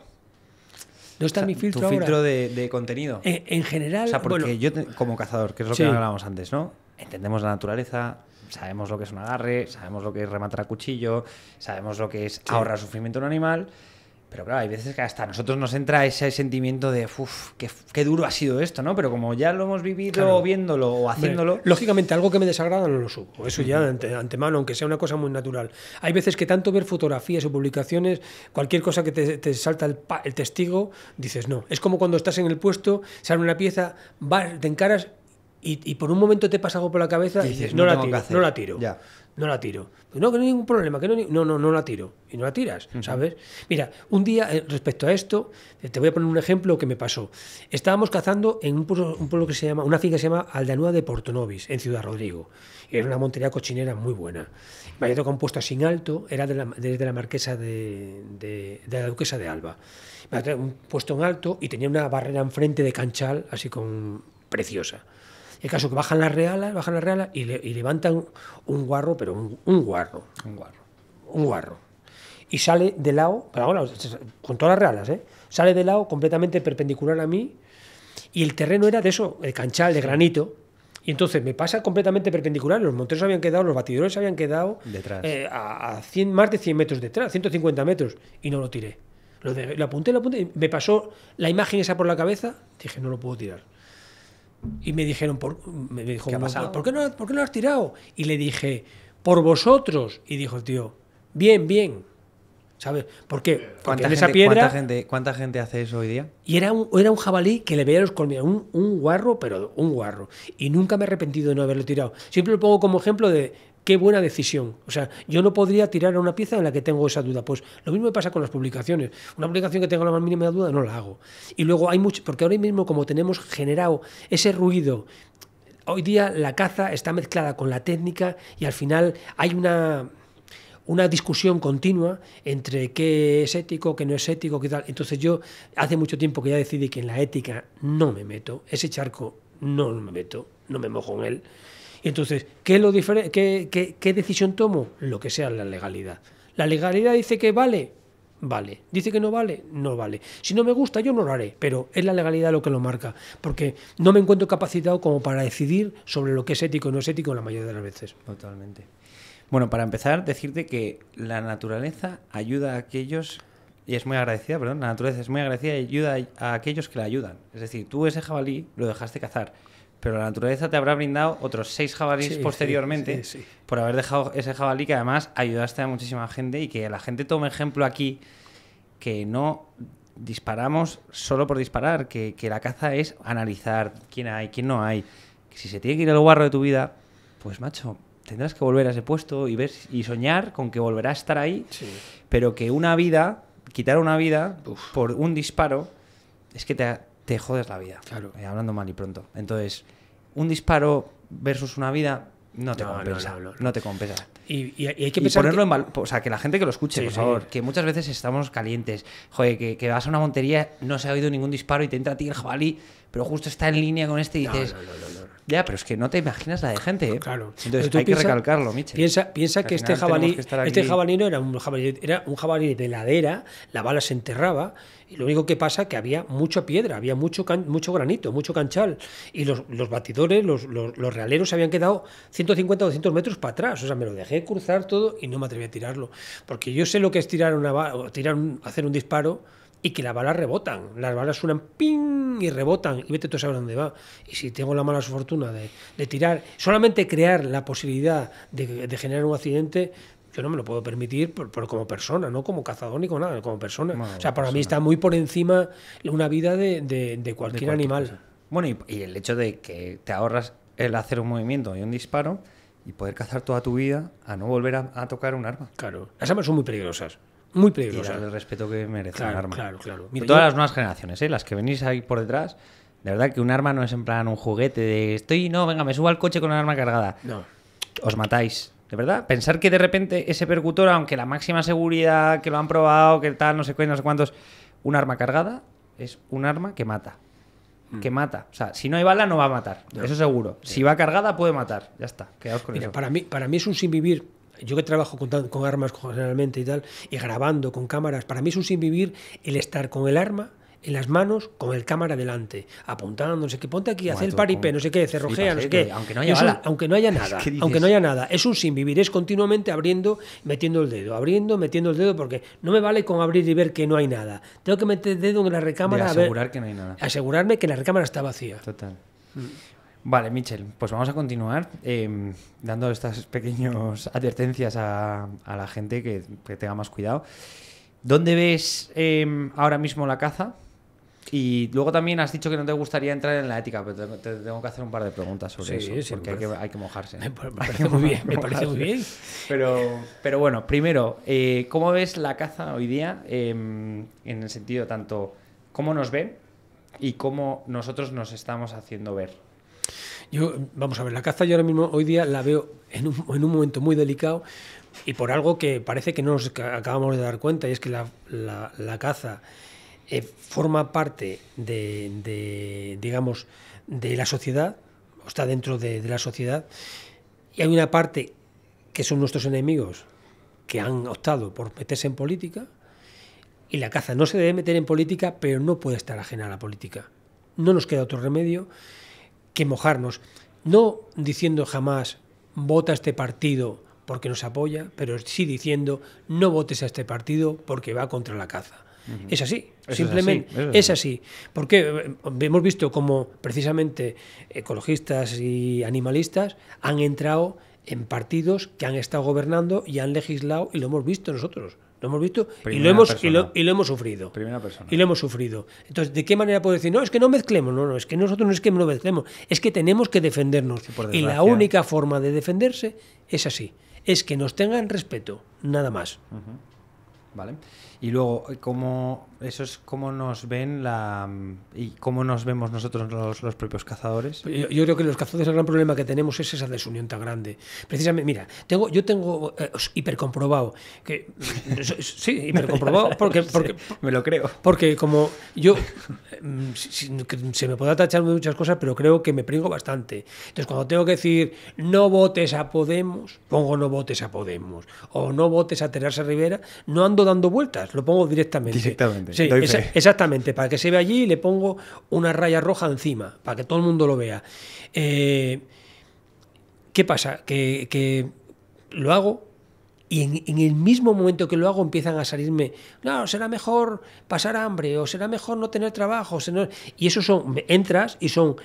No está o sea, mi filtro tu ahora. filtro de, de contenido. En, en general... O sea, porque bueno, yo te, como cazador, que es lo sí. que hablábamos antes, ¿no? Entendemos la naturaleza, sabemos lo que es un agarre, sabemos lo que es rematar a cuchillo, sabemos lo que es sí. ahorrar sufrimiento a un animal, pero claro, hay veces que hasta a nosotros nos entra ese sentimiento de uff, qué, qué duro ha sido esto, ¿no? Pero como ya lo hemos vivido claro. viéndolo o haciéndolo... Bueno, lógicamente, algo que me desagrada no lo subo. Eso ya de ante, antemano, aunque sea una cosa muy natural. Hay veces que tanto ver fotografías o publicaciones, cualquier cosa que te, te salta el, pa, el testigo, dices no. Es como cuando estás en el puesto, sale una pieza, vas, te encaras y, y por un momento te pasa algo por la cabeza y dices no, no, la, tiro, no la tiro, ya. no la tiro. No, que no hay ningún problema, que no, no, no, no la tiro. Y no la tiras, ¿sabes? Mira, un día, respecto a esto, te voy a poner un ejemplo que me pasó. Estábamos cazando en un pueblo, un pueblo que se llama, una finca que se llama Aldanua de Portonobis, en Ciudad Rodrigo. Era una montería cochinera muy buena. Me había tocado un puesto así en alto, era de la, de la marquesa de, de, de la Duquesa de Alba. Me había tocado un puesto en alto y tenía una barrera enfrente de canchal, así con preciosa. El caso que bajan las realas, bajan las realas y, le, y levantan un guarro, pero un, un guarro. Un guarro. Un guarro. Y sale de lado, bueno, con todas las realas, ¿eh? Sale de lado completamente perpendicular a mí y el terreno era de eso, el canchal, de granito. Y entonces me pasa completamente perpendicular, los monteros habían quedado, los batidores habían quedado detrás. Eh, a, a cien, más de cien metros detrás, ciento cincuenta metros, y no lo tiré. Lo, de, lo apunté, lo apunté, y me pasó la imagen esa por la cabeza, dije, no lo puedo tirar. Y me dijeron, por, me dijo, ¿Qué ha pasado? ¿Por qué no, ¿por qué no lo has tirado? Y le dije, por vosotros. Y dijo el tío, bien, bien. ¿Sabes? ¿Por qué? Porque ¿Cuánta, en gente, esa piedra, ¿cuánta, gente, ¿Cuánta gente hace eso hoy día? Y era un, era un jabalí que le veía los colmillos, un, un guarro, pero un guarro. Y nunca me he arrepentido de no haberlo tirado. Siempre lo pongo como ejemplo de qué buena decisión. O sea, yo no podría tirar a una pieza en la que tengo esa duda. Pues lo mismo me pasa con las publicaciones. Una publicación que tenga la más mínima duda no la hago. Y luego hay mucho, porque ahora mismo como tenemos generado ese ruido, hoy día la caza está mezclada con la técnica y al final hay una... una discusión continua entre qué es ético, qué no es ético, qué tal. Entonces yo hace mucho tiempo que ya decidí que en la ética no me meto, ese charco no me meto, no me mojo en él. Y entonces, ¿qué, lo difere, qué, qué, qué decisión tomo? Lo que sea la legalidad. La legalidad dice que vale, vale. Dice que no vale, no vale. Si no me gusta, yo no lo haré, pero es la legalidad lo que lo marca, porque no me encuentro capacitado como para decidir sobre lo que es ético y no es ético la mayoría de las veces. Totalmente. Bueno, para empezar, decirte que la naturaleza ayuda a aquellos, y es muy agradecida, perdón, la naturaleza es muy agradecida y ayuda a aquellos que la ayudan. Es decir, tú ese jabalí lo dejaste cazar, pero la naturaleza te habrá brindado otros seis jabalíes sí, posteriormente sí, sí, sí. por haber dejado ese jabalí que además ayudaste a muchísima gente y que la gente tome ejemplo aquí, que no disparamos solo por disparar, que, que la caza es analizar quién hay, quién no hay. Que si se tiene que ir al guarro de tu vida, pues macho... tendrás que volver a ese puesto y ver y soñar con que volverá a estar ahí, sí. pero que una vida, quitar una vida Uf. por un disparo, es que te, te jodes la vida. Claro. Eh, hablando mal y pronto. Entonces, un disparo versus una vida no te no, compensa. No, no, no. no te compensa. Y, y hay que y ponerlo que... en valor. O sea, que la gente que lo escuche, sí, por favor. Sí. Que muchas veces estamos calientes. Joder, que, que vas a una montería, no se ha oído ningún disparo y te entra a ti el jabalí, pero justo está en línea con este y dices... No, no, no, no, no. Ya, pero es que no te imaginas la de gente, ¿eh? Claro. Entonces hay piensa, que recalcarlo, Michel. Piensa, piensa que este jabalí, que este jabalino era un jabalí, era un jabalí de ladera, la bala se enterraba, y lo único que pasa es que había mucha piedra, había mucho, can, mucho granito, mucho canchal, y los, los batidores, los, los, los realeros se habían quedado ciento cincuenta o doscientos metros para atrás. O sea, me lo dejé cruzar todo y no me atreví a tirarlo, porque yo sé lo que es tirar una bala, tirar un, hacer un disparo, y que las balas rebotan, las balas suenan ping y rebotan, y vete tú a saber dónde va. Y si tengo la mala fortuna de, de tirar, solamente crear la posibilidad de, de generar un accidente, yo no me lo puedo permitir por, por, como persona, no como cazador ni como nada, como persona. Bueno, o sea, para persona. mí está muy por encima una vida de, de, de, cualquier, de cualquier animal. Cosa. Bueno, y, y el hecho de que te ahorras el hacer un movimiento y un disparo y poder cazar toda tu vida a no volver a, a tocar un arma. Claro, las armas son muy peligrosas. Muy peligrosa. El respeto que merece claro, un arma. Claro, claro. Mira, todas yo... las nuevas generaciones, ¿eh? Las que venís ahí por detrás, la verdad que un arma no es en plan un juguete de estoy, no, venga, me subo al coche con un arma cargada. No. Os matáis. De verdad, pensar que de repente ese percutor, aunque la máxima seguridad, que lo han probado, que tal, no sé qué, no sé cuántos, un arma cargada es un arma que mata. Que mata. O sea, si no hay bala no va a matar. No. Eso seguro. Sí. Si va cargada puede matar. Ya está. Quedaos con Mira, eso. Para mí, para mí es un sinvivir. Yo que trabajo con, con armas generalmente y tal, y grabando con cámaras, para mí es un sinvivir el estar con el arma en las manos, con el cámara delante, apuntando, no sé qué, ponte aquí, bueno, hace el paripé, no sé qué, cerrojea, no sé qué. Aunque no haya, un, aunque no haya nada, aunque no haya nada. Es un sinvivir, es continuamente abriendo, metiendo el dedo, abriendo, metiendo el dedo, porque no me vale con abrir y ver que no hay nada. Tengo que meter el dedo en la recámara. De asegurar a ver, que no hay nada. Asegurarme que la recámara está vacía. Total. Mm. Vale, Michel, pues vamos a continuar eh, dando estas pequeñas advertencias a, a la gente que, que tenga más cuidado. ¿Dónde ves eh, ahora mismo la caza? Y luego también has dicho que no te gustaría entrar en la ética, pero te, te tengo que hacer un par de preguntas sobre sí, eso, sí, porque hay que, hay que mojarse. Me, me parece muy bien, me parece muy bien. Pero, pero bueno, primero, eh, ¿cómo ves la caza hoy día? Eh, en el sentido tanto, ¿cómo nos ven y cómo nosotros nos estamos haciendo ver? Yo, vamos a ver, la caza yo ahora mismo, hoy día, la veo en un, en un momento muy delicado y por algo que parece que no nos acabamos de dar cuenta, y es que la, la, la caza eh, forma parte de, de, digamos, de la sociedad, o está dentro de, de la sociedad, y hay una parte que son nuestros enemigos que han optado por meterse en política, y la caza no se debe meter en política, pero no puede estar ajena a la política. No nos queda otro remedio que mojarnos, no diciendo jamás vota este partido porque nos apoya, pero sí diciendo no votes a este partido porque va contra la caza. Uh-huh. Es así, eso simplemente es así, es, es así. así. Porque hemos visto como precisamente ecologistas y animalistas han entrado en partidos que han estado gobernando y han legislado, y lo hemos visto nosotros. Lo hemos visto y lo hemos, y, lo, y lo hemos sufrido. Primera persona. Y lo hemos sufrido. Entonces, ¿de qué manera puedo decir? No, es que no mezclemos. No, no, es que nosotros no es que no mezclemos. Es que tenemos que defendernos. Sí, y la única forma de defenderse es así. Es que nos tengan respeto. Nada más. Uh-huh. Vale. Y luego, ¿cómo, eso es cómo nos ven la y cómo nos vemos nosotros los, los propios cazadores? Yo, yo creo que los cazadores el gran problema que tenemos es esa desunión tan grande. Precisamente, mira, tengo yo tengo eh, hipercomprobado que sí, hipercomprobado porque, porque, porque me lo creo. Porque como yo se me puede tachar muchas cosas, pero creo que me pringo bastante. Entonces, cuando tengo que decir no votes a Podemos, pongo no votes a Podemos o no votes a Teresa Rivera, no ando dando vueltas. Lo pongo directamente. Directamente. Sí, esa, exactamente. Para que se vea allí, le pongo una raya roja encima, para que todo el mundo lo vea. Eh, ¿Qué pasa? Que, que lo hago y en, en el mismo momento que lo hago empiezan a salirme, no, será mejor pasar hambre, o será mejor no tener trabajo. Será... Y eso son, entras y son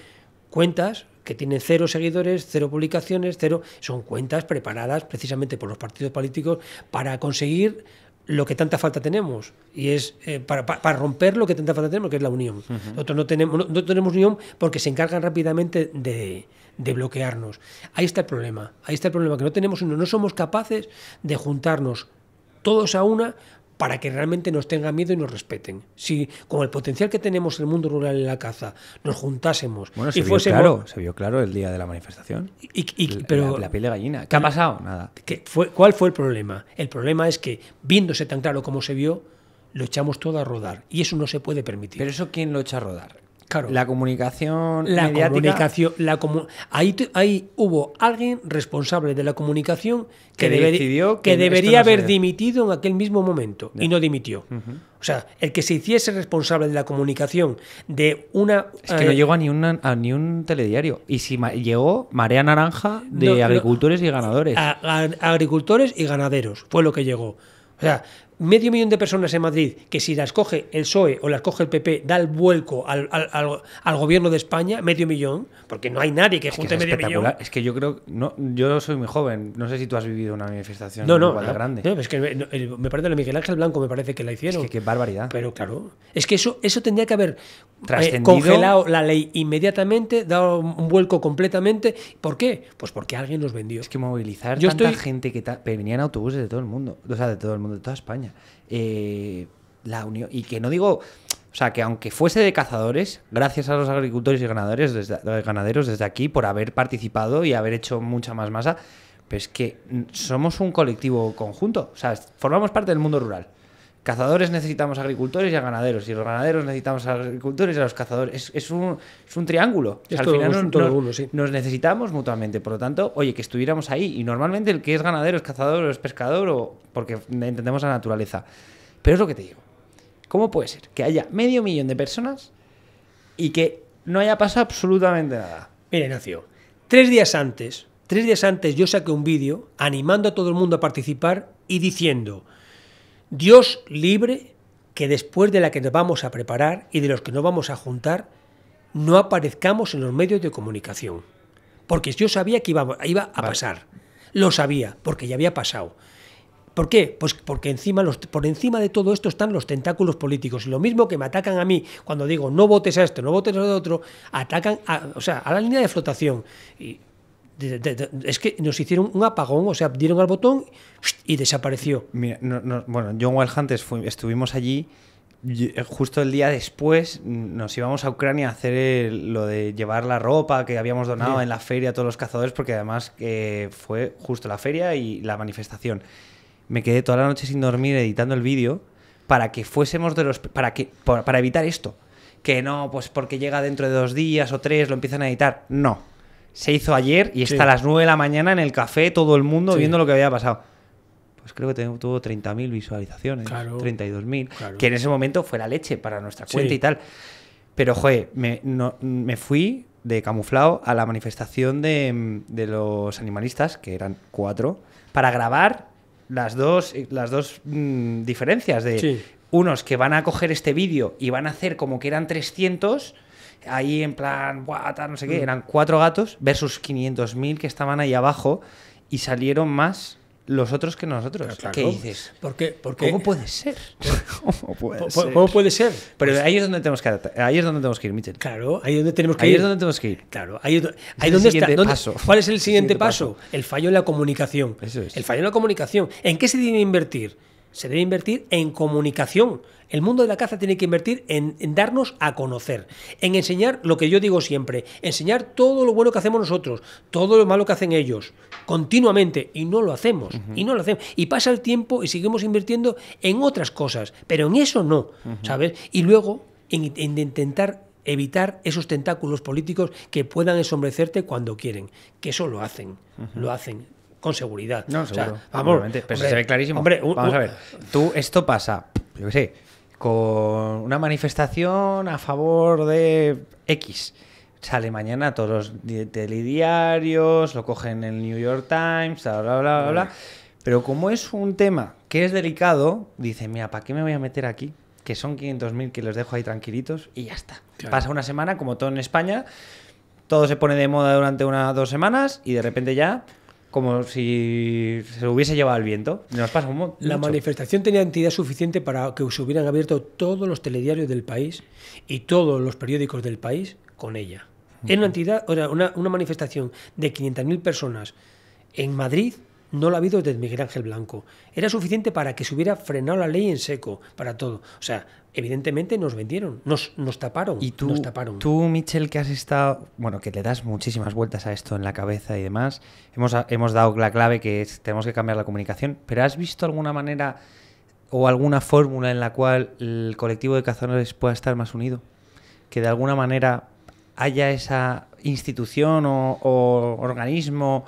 cuentas que tienen cero seguidores, cero publicaciones, cero... Son cuentas preparadas precisamente por los partidos políticos para conseguir lo que tanta falta tenemos, y es eh, para, para, para romper lo que tanta falta tenemos, que es la unión. Uh-huh. Nosotros no tenemos, no, no tenemos unión porque se encargan rápidamente de, de bloquearnos. Ahí está el problema, ahí está el problema, que no tenemos uno, no somos capaces de juntarnos todos a una para que realmente nos tengan miedo y nos respeten. Si con el potencial que tenemos en el mundo rural y la caza nos juntásemos... Bueno, se, y vio fuésemos, claro, se vio claro el día de la manifestación. Y, y, la, pero, la, la piel de gallina. ¿Qué ha pasado? Nada. ¿Qué fue, ¿Cuál fue el problema? El problema es que, viéndose tan claro como se vio, lo echamos todo a rodar. Y eso no se puede permitir. ¿Pero eso quién lo echa a rodar? Claro. La comunicación la mediática... Comunicación, la comu ahí, ahí hubo alguien responsable de la comunicación que, que, deber decidió que, que debería no haber dimitido en aquel mismo momento, yeah. y no dimitió. Uh-huh. O sea, el que se hiciese responsable de la comunicación de una... Es que eh, no llegó a ni, una, a ni un telediario. Y si ma llegó Marea Naranja de no, agricultores no, y ganadores. A, a, agricultores y ganaderos fue lo que llegó. O sea... Medio millón de personas en Madrid que si las coge el P S O E o las coge el P P da el vuelco al, al, al, al gobierno de España, medio millón, porque no hay nadie que junte es que es medio millón. Es que yo creo, no, yo soy muy joven, no sé si tú has vivido una manifestación no, no, igual de no, grande. No, es que me, no, me parece la Miguel Ángel Blanco, me parece que la hicieron. Es que qué barbaridad. Pero claro, es que eso, eso tendría que haber eh, congelado la ley inmediatamente, dado un vuelco completamente. ¿Por qué? Pues porque alguien nos vendió. Es que movilizar yo tanta estoy... gente que ta... venían autobuses de todo el mundo, o sea, de todo el mundo, de toda España. Eh, la unión, y que no digo, o sea, que aunque fuese de cazadores, gracias a los agricultores y ganaderos desde, ganaderos desde aquí por haber participado y haber hecho mucha más masa, pero es que somos un colectivo conjunto, o sea, formamos parte del mundo rural. Cazadores necesitamos agricultores y a ganaderos, y los ganaderos necesitamos a agricultores y a los cazadores. Es, es, un, es un triángulo. O sea, al final nos, nos, uno, sí. nos necesitamos mutuamente. Por lo tanto, oye, que estuviéramos ahí. Y normalmente el que es ganadero es cazador o es pescador, o porque entendemos la naturaleza. Pero es lo que te digo. ¿Cómo puede ser que haya medio millón de personas y que no haya pasado absolutamente nada? Mira, Ignacio, tres días antes, tres días antes yo saqué un vídeo animando a todo el mundo a participar y diciendo... Dios libre que después de la que nos vamos a preparar y de los que nos vamos a juntar, no aparezcamos en los medios de comunicación. Porque yo sabía que iba, iba a pasar. Vale. Lo sabía, porque ya había pasado. ¿Por qué? Pues porque encima los, por encima de todo esto están los tentáculos políticos. Y lo mismo que me atacan a mí cuando digo no votes a esto, no votes a lo otro, atacan a, o sea, a la línea de flotación. Y De, de, de, es que nos hicieron un apagón, o sea, dieron al botón y desapareció. Mira, no, no, bueno, yo en Wild Hunters estuvimos allí, justo el día después nos íbamos a Ucrania a hacer el, lo de llevar la ropa que habíamos donado sí. en la feria a todos los cazadores, porque además eh, fue justo la feria y la manifestación. Me quedé toda la noche sin dormir editando el vídeo para que fuésemos de los... para que para, para evitar esto. Que no, pues porque llega dentro de dos días o tres, lo empiezan a editar. No. Se hizo ayer y está sí. a las nueve de la mañana en el café todo el mundo sí. viendo lo que había pasado. Pues creo que tuvo treinta mil visualizaciones, claro. treinta y dos mil, claro. que en ese momento fue la leche para nuestra cuenta sí. y tal. Pero, joder, me, no, me fui de camuflado a la manifestación de, de los animalistas, que eran cuatro, para grabar las dos, las dos mmm, diferencias de sí. unos que van a coger este vídeo y van a hacer como que eran trescientos... Ahí en plan, guata, no sé qué. Eran cuatro gatos versus quinientos mil que estaban ahí abajo y salieron más los otros que nosotros. Claro, claro. ¿Qué dices? ¿Por qué? ¿Por qué? ¿Cómo puede ser? ¿Cómo puede ¿Cómo, ser? ¿Cómo puede ser? Pero pues, ahí es donde tenemos que, ahí es donde tenemos que ir, Michel. Claro, ahí es donde tenemos que ahí ir. Ahí es donde tenemos que ir. Claro, ahí, ahí es donde está. ¿Dónde, ¿Cuál es el siguiente, el siguiente paso? paso? El fallo en la comunicación. Eso es. El fallo en la comunicación. ¿En qué se debe invertir? Se debe invertir en comunicación. El mundo de la caza tiene que invertir en, en darnos a conocer, en enseñar lo que yo digo siempre, enseñar todo lo bueno que hacemos nosotros, todo lo malo que hacen ellos, continuamente, y no lo hacemos, uh-huh. y no lo hacemos. Y pasa el tiempo y seguimos invirtiendo en otras cosas, pero en eso no, uh-huh. ¿sabes? Y luego en, en intentar evitar esos tentáculos políticos que puedan ensombrecerte cuando quieren, que eso lo hacen, uh-huh. lo hacen. Con seguridad. No, seguro. O sea, vamos, pero hombre, se ve clarísimo. Hombre, un, vamos a ver. Tú, esto pasa, yo qué sé, con una manifestación a favor de X. Sale mañana todos los telediarios, lo cogen en el New York Times, bla, bla, bla, bla, bla. Pero como es un tema que es delicado, dicen, mira, ¿para qué me voy a meter aquí? Que son quinientos mil que los dejo ahí tranquilitos y ya está. Claro. Pasa una semana, como todo en España, todo se pone de moda durante una o dos semanas y de repente ya... Como si se lo hubiese llevado el viento. Nos pasa un montón. La manifestación tenía entidad suficiente para que se hubieran abierto todos los telediarios del país y todos los periódicos del país con ella. Uh-huh. En una entidad, o sea, una, una manifestación de quinientas mil personas en Madrid no la ha habido desde Miguel Ángel Blanco. Era suficiente para que se hubiera frenado la ley en seco, para todo. O sea, evidentemente nos vendieron, nos, nos taparon. Y tú, nos taparon. Tú, Michel, que has estado... Bueno, que le das muchísimas vueltas a esto en la cabeza y demás. Hemos, hemos dado la clave que es, tenemos que cambiar la comunicación. ¿Pero has visto alguna manera o alguna fórmula en la cual el colectivo de cazadores pueda estar más unido? que de alguna manera haya esa institución o, o organismo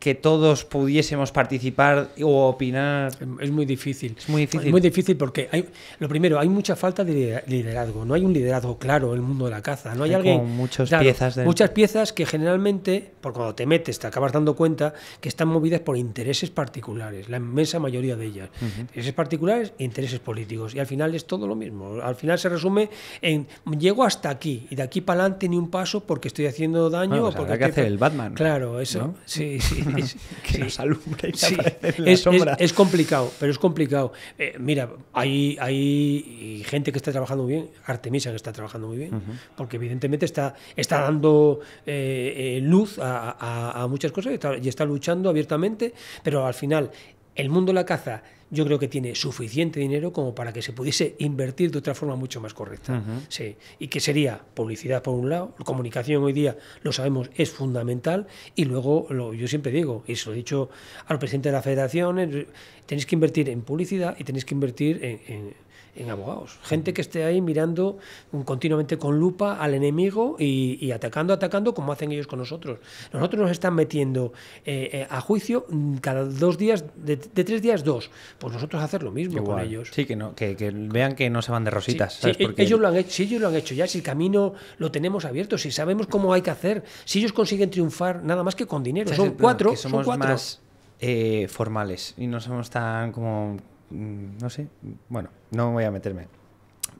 que todos pudiésemos participar o opinar? Es muy difícil. Es muy difícil, es muy difícil porque, hay, lo primero, hay mucha falta de liderazgo. No hay un liderazgo claro en el mundo de la caza. No hay, hay alguien, muchas, claro, piezas de... muchas piezas que generalmente, por cuando te metes, te acabas dando cuenta que están movidas por intereses particulares, la inmensa mayoría de ellas. Uh-huh. Intereses particulares e intereses políticos. Y al final es todo lo mismo. Al final se resume en, llego hasta aquí y de aquí para adelante ni un paso porque estoy haciendo daño. Bueno, pues o porque habrá que hacer el Batman. Claro, eso, ¿no? Sí, sí. Es, que sí, nos alumbra y sí, en la es, sombra. Es, es complicado, pero es complicado. Eh, mira, hay, hay gente que está trabajando muy bien, Artemisa que está trabajando muy bien, uh-huh, porque evidentemente está, está dando eh, eh, luz a, a, a muchas cosas y está, y está luchando abiertamente, pero al final el mundo de la caza yo creo que tiene suficiente dinero como para que se pudiese invertir de otra forma mucho más correcta. Uh-huh. Sí. Y que sería publicidad por un lado, comunicación hoy día, lo sabemos, es fundamental, y luego lo, yo siempre digo, y se lo he dicho al presidente de la federación, tenéis que invertir en publicidad y tenéis que invertir en, en, en abogados. Gente que esté ahí mirando continuamente con lupa al enemigo y, y atacando, atacando, como hacen ellos con nosotros. Nosotros nos están metiendo eh, a juicio cada dos días, de, de tres días, dos. Pues nosotros hacer lo mismo igual con ellos. Sí, que no, que, que vean que no se van de rositas. Sí, ¿sabes? Sí, porque... ellos lo han hecho, sí, ellos lo han hecho ya, si el camino lo tenemos abierto, si sabemos cómo hay que hacer, si ellos consiguen triunfar nada más que con dinero. ¿Sabes? Son cuatro, somos son cuatro. Más eh, formales y no somos tan como, no sé, bueno, no voy a meterme.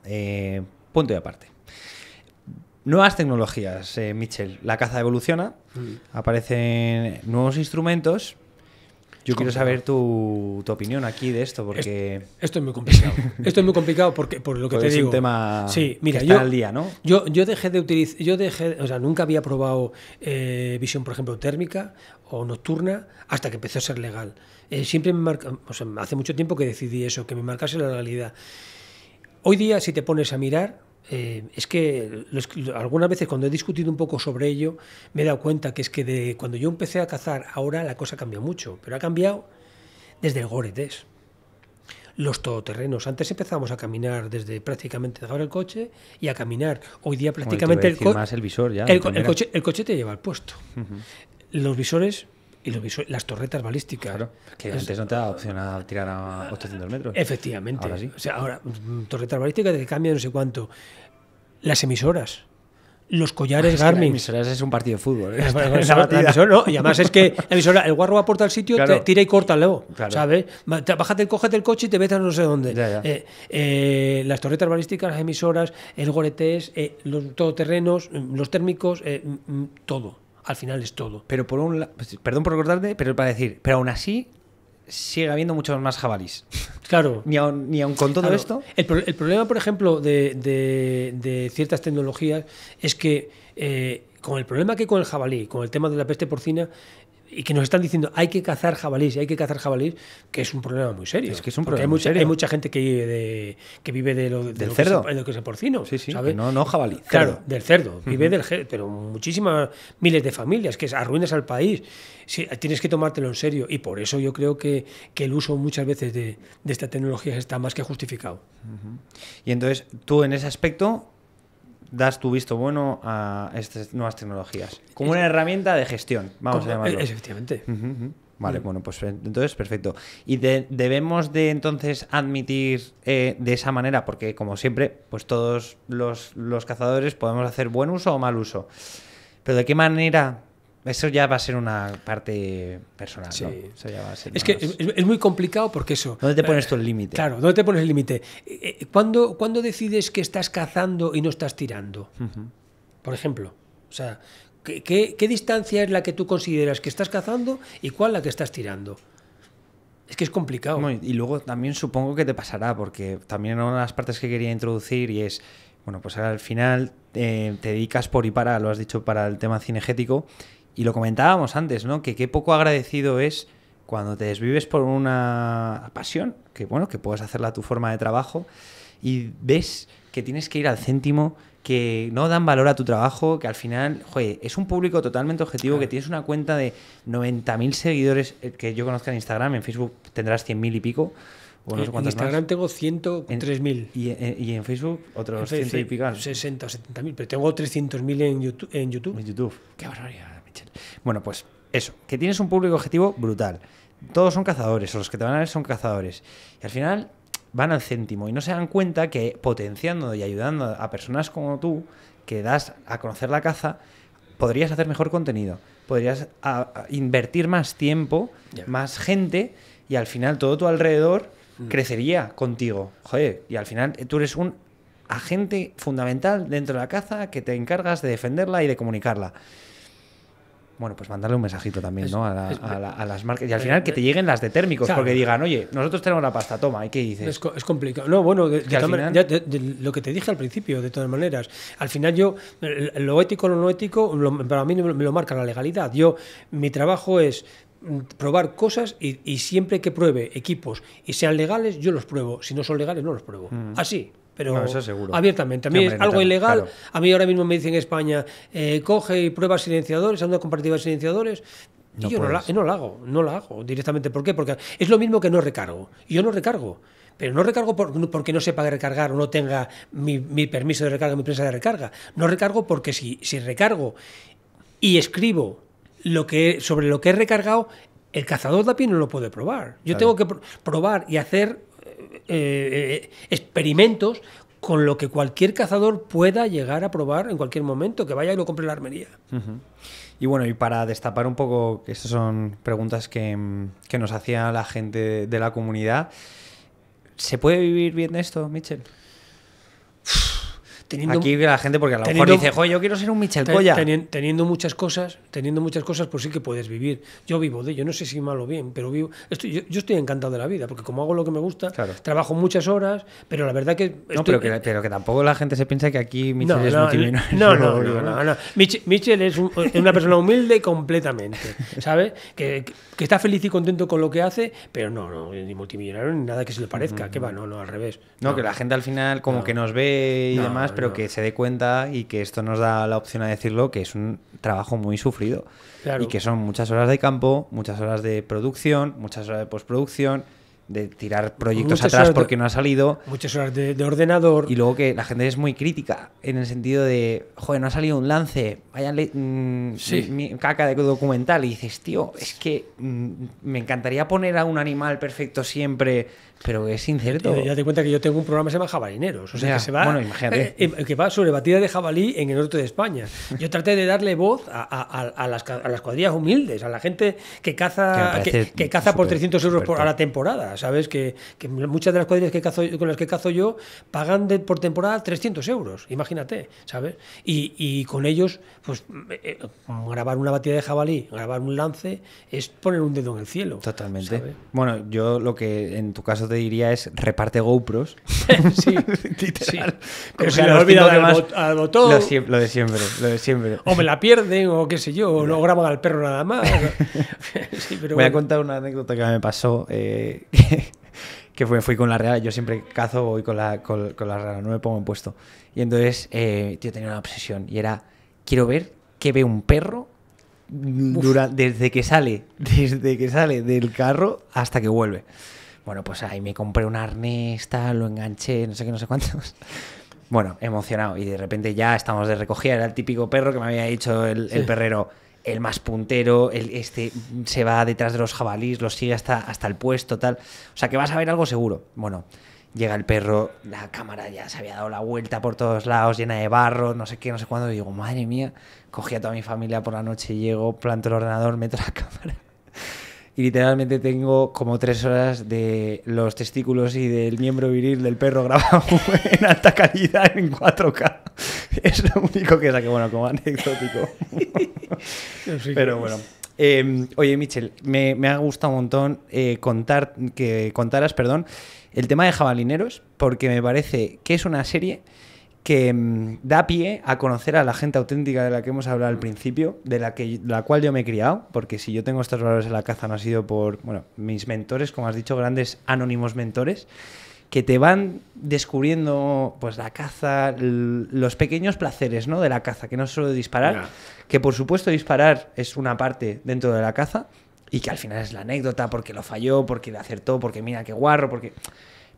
Eh, punto y aparte. Nuevas tecnologías, eh, Michel. La caza evoluciona, mm. aparecen nuevos instrumentos. Yo quiero saber tu, tu opinión aquí de esto, porque... Esto, esto es muy complicado. Esto es muy complicado porque, por lo que pues te es digo... Es un tema sí, mira, que está yo, al día, ¿no? Yo, yo dejé de utilizar... Yo dejé, o sea, nunca había probado eh, visión, por ejemplo, térmica o nocturna, hasta que empezó a ser legal. Eh, siempre me marca... O sea, hace mucho tiempo que decidí eso, que me marcase la legalidad. Hoy día, si te pones a mirar... Eh, es que los, algunas veces cuando he discutido un poco sobre ello me he dado cuenta que es que de, cuando yo empecé a cazar ahora la cosa cambia mucho, pero ha cambiado desde el Gore-Tex, los todoterrenos. Antes empezamos a caminar desde prácticamente dejar el coche y a caminar. Hoy día prácticamente el, co más el, visor ya, el, el, coche, el coche te lleva al puesto. Uh-huh. Los visores... Y los visores, las torretas balísticas. Claro, que es, antes no te daba opción a tirar a ochocientos metros. Efectivamente. Ahora sí. O sea, ahora, torretas balísticas que cambian no sé cuánto. Las emisoras. Los collares pues Garmin. Es que las emisoras es un partido de fútbol, ¿eh? la, la, la emisora, no, y además es que la emisora, el guarro va por tal sitio, claro, te tira y corta luego, claro, ¿sabes? Bájate, cógete el coche y te vete a no sé dónde. Ya, ya. Eh, eh, las torretas balísticas, las emisoras, el Gore-Tex, eh, los todoterrenos, los térmicos, eh, todo. Al final es todo. Pero por un lado, perdón por recordarte, pero para decir, pero aún así sigue habiendo muchos más jabalís. Claro. Ni aun, ni aun con todo claro, esto. El, pro, el problema, por ejemplo, de, de, de ciertas tecnologías es que eh, con el problema que con el jabalí, con el tema de la peste porcina, y que nos están diciendo hay que cazar jabalís y hay que cazar jabalís, que es un problema muy serio. Es que es un problema hay, muy mucha, serio. Hay mucha gente que vive de, que vive de lo, de del lo cerdo. Que se, de lo que se porcino. Sí, sí, ¿sabes? No, no jabalí. Claro, cerdo. Del cerdo. Vive uh-huh. del pero muchísimas miles de familias que arruinas al país. Sí, tienes que tomártelo en serio. Y por eso yo creo que, que el uso muchas veces de, de esta tecnología está más que justificado. Uh-huh. Y entonces tú en ese aspecto das tu visto bueno a estas nuevas tecnologías. Como una herramienta de gestión, vamos a llamarlo. Efectivamente. Uh-huh, uh-huh. Vale, uh-huh. Bueno, pues entonces perfecto. Y de, debemos de entonces admitir eh, de esa manera, porque como siempre, pues todos los, los cazadores podemos hacer buen uso o mal uso. Pero ¿de qué manera...? Eso ya va a ser una parte personal, sí, ¿no? Eso ya va a ser es más... que es, es muy complicado porque eso... ¿Dónde te pones tú el límite? Claro, ¿dónde te pones el límite? ¿Cuándo, ¿Cuándo decides que estás cazando y no estás tirando? Uh-huh. Por ejemplo, o sea, ¿qué, qué, ¿qué distancia es la que tú consideras que estás cazando y cuál la que estás tirando? Es que es complicado. Bueno, y luego también supongo que te pasará, porque también una de las partes que quería introducir y es... Bueno, pues al final eh, te dedicas por y para, lo has dicho, para el tema cinegético... Y lo comentábamos antes, ¿no? Que qué poco agradecido es cuando te desvives por una pasión, que bueno, que puedes hacerla tu forma de trabajo, y ves que tienes que ir al céntimo, que no dan valor a tu trabajo, que al final, joder, es un público totalmente objetivo, claro, que tienes una cuenta de noventa mil seguidores que yo conozco en Instagram, en Facebook tendrás cien mil y pico, O no en, sé en Instagram más. Tengo ciento tres mil. Y, y en Facebook otros ciento y pico. sesenta o setenta mil, pero tengo trescientos mil en YouTube. En YouTube. En YouTube. Qué barbaridad, Michel. Bueno, pues eso, que tienes un público objetivo brutal. Todos son cazadores, o los que te van a ver son cazadores. Y al final van al céntimo y no se dan cuenta que potenciando y ayudando a personas como tú, que das a conocer la caza, podrías hacer mejor contenido, podrías a, a invertir más tiempo, yeah. más gente, y al final todo tu alrededor mm. crecería contigo. Joder, y al final tú eres un agente fundamental dentro de la caza que te encargas de defenderla y de comunicarla. Bueno, pues mandarle un mensajito también, es, ¿no? A, la, es, a, la, a las marcas. Y al final que te lleguen las de térmicos, claro. porque digan, oye, nosotros tenemos la pasta, toma, ¿y qué dices? Es, es complicado. No, bueno, de, de, final... ya, de, de, lo que te dije al principio, de todas maneras. Al final yo, lo ético o lo no ético, lo, para mí me lo marca la legalidad. Yo, mi trabajo es probar cosas y, y siempre que pruebe equipos y sean legales, yo los pruebo. Si no son legales, no los pruebo. Mm. Así. Pero no, eso seguro. Abiertamente. A mí es algo ilegal. Claro. A mí ahora mismo me dicen en España, eh, coge y prueba silenciadores, anda compartida de silenciadores. Y no yo no la, no la hago, no la hago directamente. ¿Por qué? Porque es lo mismo que no recargo. Y yo no recargo. Pero no recargo por, porque no sepa recargar o no tenga mi, mi permiso de recarga, mi prensa de recarga. No recargo porque si, si recargo y escribo lo que, sobre lo que he recargado, el cazador de a pie no lo puede probar. Yo claro. tengo que pr- probar y hacer... Eh, eh, experimentos con lo que cualquier cazador pueda llegar a probar en cualquier momento, que vaya y lo compre en la armería. Uh-huh. Y bueno, y para destapar un poco, que estas son preguntas que, que nos hacía la gente de la comunidad, ¿se puede vivir bien de esto, Michel? Teniendo, aquí la gente, porque a lo teniendo, mejor dice, jo, yo quiero ser un Michel Coya. Ten, teniendo muchas cosas, teniendo muchas cosas, pues sí que puedes vivir. Yo vivo de ello, no sé si mal o bien, pero vivo. Estoy, yo, yo estoy encantado de la vida, porque como hago lo que me gusta, claro. trabajo muchas horas, pero la verdad que... Estoy, no, pero que, pero que tampoco la gente se piensa que aquí Michel no, es no, multimillonario. No, no, no, no, no. Michel, Michel es un, una persona humilde completamente, ¿sabes? Que, que está feliz y contento con lo que hace, pero no, no, ni multimillonario, ni nada que se le parezca. Mm. Que va, no, no, al revés. No, no, que la gente al final como no. que nos ve y no, demás, pero pero que se dé cuenta y que esto nos da la opción a decirlo, que es un trabajo muy sufrido claro. y que son muchas horas de campo, muchas horas de producción, muchas horas de postproducción, de tirar proyectos muchas atrás porque de, no ha salido. Muchas horas de, de ordenador. Y luego que la gente es muy crítica en el sentido de, joder, no ha salido un lance, vaya mmm, sí. mi, caca de documental. Y dices, tío, es que mmm, me encantaría poner a un animal perfecto siempre, pero es incierto. Tío, ya te cuenta que yo tengo un programa que se llama Jabalineros. O sea, ya, que se va, bueno, imagínate. Eh, que va sobre batida de jabalí en el norte de España. Yo traté de darle voz a, a, a, a, las, a las cuadrillas humildes, a la gente que caza, que, que, que caza por trescientos euros por, a la temporada. Sabes que, que muchas de las cuadrillas que cazo, con las que cazo yo pagan de, por temporada trescientos euros, imagínate, ¿sabes? Y, y con ellos, pues eh, grabar una batida de jabalí, grabar un lance, es poner un dedo en el cielo. Totalmente. ¿Sabes? Bueno, yo lo que en tu caso te diría es reparte GoPros. sí, literal. Sí. Pero se le olvida al botón. Lo, lo de siempre, lo de siempre. O me la pierden, o qué sé yo, o no graban al perro nada más. sí, pero Voy bueno. a contar una anécdota que me pasó. Eh, que fue, fui con la Real, yo siempre cazo, voy con la, con, con la Real, no me pongo en puesto. Y entonces, eh, tío, tenía una obsesión y era, quiero ver qué ve un perro dura, desde que sale, desde que sale del carro hasta que vuelve. Bueno, pues ahí me compré un arnés, tal, lo enganché, no sé qué, no sé cuántos... Bueno, emocionado, y de repente ya estamos de recogida, era el típico perro que me había dicho el, sí. el perrero... el más puntero, el, este se va detrás de los jabalís, los sigue hasta, hasta el puesto, tal. O sea, que vas a ver algo seguro. Bueno, llega el perro, la cámara ya se había dado la vuelta por todos lados, llena de barro, no sé qué, no sé cuándo. Y digo, madre mía, cogí a toda mi familia por la noche, llego, planto el ordenador, meto la cámara. Y literalmente tengo como tres horas de los testículos y del miembro viril del perro grabado en alta calidad en cuatro K. Es lo único que saqué, bueno, como anecdótico. Pero bueno. Eh, oye, Michel, me, me ha gustado un montón eh, contar que contaras perdón, el tema de Jabalineros, porque me parece que es una serie que mmm, da pie a conocer a la gente auténtica de la que hemos hablado al principio, de la, que, de la cual yo me he criado, porque si yo tengo estos valores en la caza no ha sido por, bueno, mis mentores, como has dicho, grandes anónimos mentores, que te van descubriendo pues la caza, los pequeños placeres, ¿no?, de la caza, que no es solo disparar, yeah. que por supuesto disparar es una parte dentro de la caza, y que al final es la anécdota porque lo falló, porque le acertó, porque mira qué guarro, porque...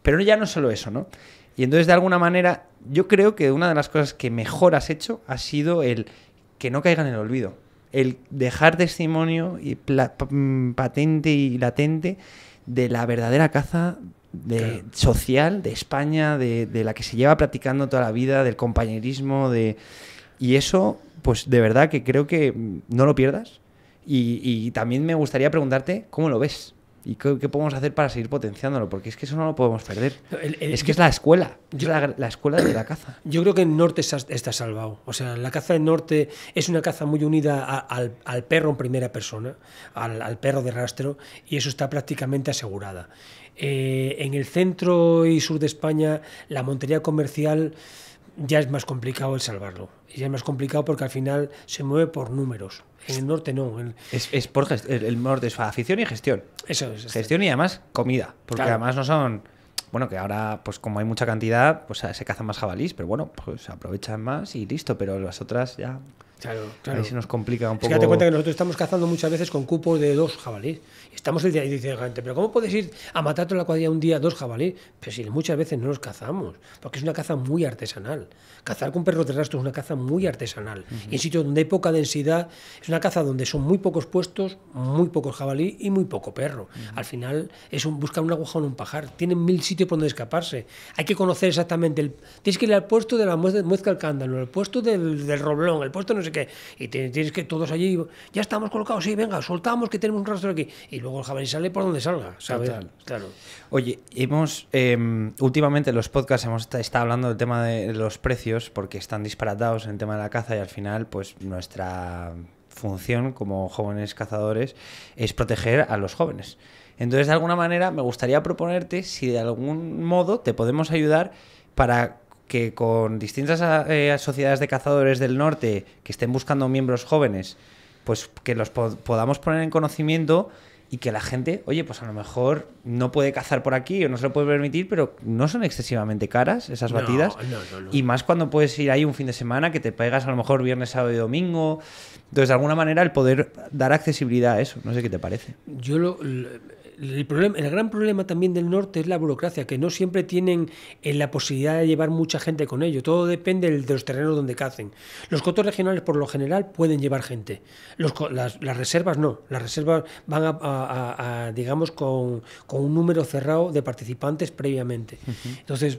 Pero ya no es solo eso, ¿no? Y entonces, de alguna manera, yo creo que una de las cosas que mejor has hecho ha sido el que no caiga en el olvido, el dejar testimonio y patente y latente de la verdadera caza de, claro. social de España, de, de la que se lleva practicando toda la vida, del compañerismo, de... Y eso, pues de verdad que creo que no lo pierdas. Y, y también me gustaría preguntarte cómo lo ves y qué, qué podemos hacer para seguir potenciándolo, porque es que eso no lo podemos perder. El, el, es que es la escuela, yo, es la, la escuela de la caza. Yo creo que el norte está salvado. O sea, la caza del norte es una caza muy unida a, al, al perro en primera persona, al, al perro de rastro, y eso está prácticamente asegurada. Eh, en el centro y sur de España, la montería comercial... ya es más complicado el salvarlo. Ya es más complicado porque al final se mueve por números. En el norte no. El... Es, es por el, el norte es afición y gestión. Eso es. Gestión es. Y además comida. Porque claro. además no son... Bueno, que ahora, pues como hay mucha cantidad, pues se cazan más jabalís, pero bueno, pues aprovechan más y listo. Pero las otras ya... Claro, claro. Ahí se nos complica un poco. Es que date cuenta que nosotros estamos cazando muchas veces con cupos de dos jabalíes. Estamos ahí y dice la gente, pero ¿cómo puedes ir a matar toda la cuadrilla un día dos jabalíes? Pero si muchas veces no los cazamos, porque es una caza muy artesanal. Cazar con perros de rastro es una caza muy artesanal. Uh-huh. Y en sitios donde hay poca densidad, es una caza donde son muy pocos puestos, muy pocos jabalíes y muy poco perro. Uh-huh. Al final es un, buscar un agujón en un pajar. Tienen mil sitios por donde escaparse. Hay que conocer exactamente. El, tienes que ir al puesto de la muezca al cándalo, al puesto del, del roblón, el puesto no sé qué, y tienes que todos allí, ya estamos colocados, sí, venga, soltamos que tenemos un rastro aquí, y luego el jabalí sale por donde salga, ¿sabes? Total. Claro. Oye, hemos eh, últimamente en los podcasts hemos estado hablando del tema de los precios, porque están disparatados en el tema de la caza, y al final, pues nuestra función como jóvenes cazadores es proteger a los jóvenes. Entonces, de alguna manera, me gustaría proponerte si de algún modo te podemos ayudar para que con distintas eh, sociedades de cazadores del norte que estén buscando miembros jóvenes, pues que los pod podamos poner en conocimiento y que la gente, oye, pues a lo mejor no puede cazar por aquí o no se lo puede permitir, pero no son excesivamente caras esas no, batidas. No, no, no. Y más cuando puedes ir ahí un fin de semana, que te pegas a lo mejor viernes, sábado y domingo. Entonces, de alguna manera, el poder dar accesibilidad a eso. No sé qué te parece. Yo lo... lo... El, problema, el gran problema también del norte es la burocracia, que no siempre tienen eh, la posibilidad de llevar mucha gente con ello. Todo depende del, de los terrenos donde cacen. Los cotos regionales, por lo general, pueden llevar gente. Los, las, las reservas no. Las reservas van a, a, a, a digamos, con, con un número cerrado de participantes previamente. Uh-huh. Entonces...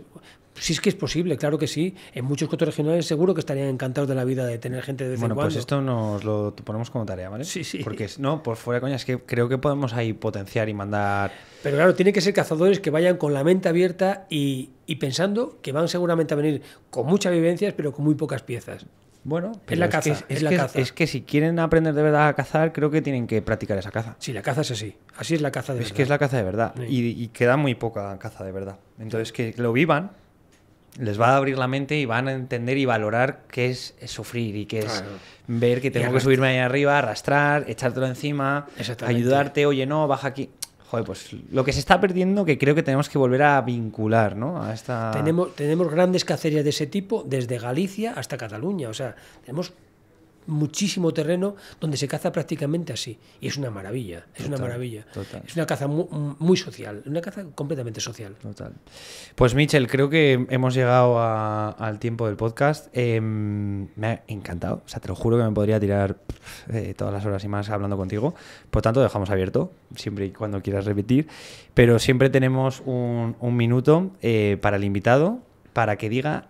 Sí, es que es posible, claro que sí. En muchos cotos regionales seguro que estarían encantados de la vida de tener gente de vez en cuando. Bueno, pues esto nos lo ponemos como tarea, ¿vale? Sí, sí. Porque, no, por fuera de coña, es que creo que podemos ahí potenciar y mandar... Pero claro, tienen que ser cazadores que vayan con la mente abierta y, y pensando que van seguramente a venir con muchas vivencias, pero con muy pocas piezas. Bueno, es la caza, es la caza. Es que si quieren aprender de verdad a cazar, creo que tienen que practicar esa caza. Sí, la caza es así. Así es la caza de verdad. Es que es la caza de verdad. Y, y queda muy poca caza de verdad. Entonces, que lo vivan... Les va a abrir la mente y van a entender y valorar qué es, es sufrir y qué es claro. ver que tengo que subirme ahí arriba, arrastrar, echártelo encima, ayudarte, oye, no, baja aquí. Joder, pues lo que se está perdiendo, que creo que tenemos que volver a vincular, ¿no? A esta... Tenemos, tenemos grandes cacerías de ese tipo desde Galicia hasta Cataluña. O sea, tenemos muchísimo terreno donde se caza prácticamente así. Y es una maravilla, es total, una maravilla. Total. Es una caza muy, muy social, una caza completamente social. Total. Pues Michel, creo que hemos llegado a, al tiempo del podcast. Eh, me ha encantado, o sea, te lo juro que me podría tirar eh, todas las horas y más hablando contigo. Por tanto, dejamos abierto, siempre y cuando quieras repetir. Pero siempre tenemos un, un minuto eh, para el invitado, para que diga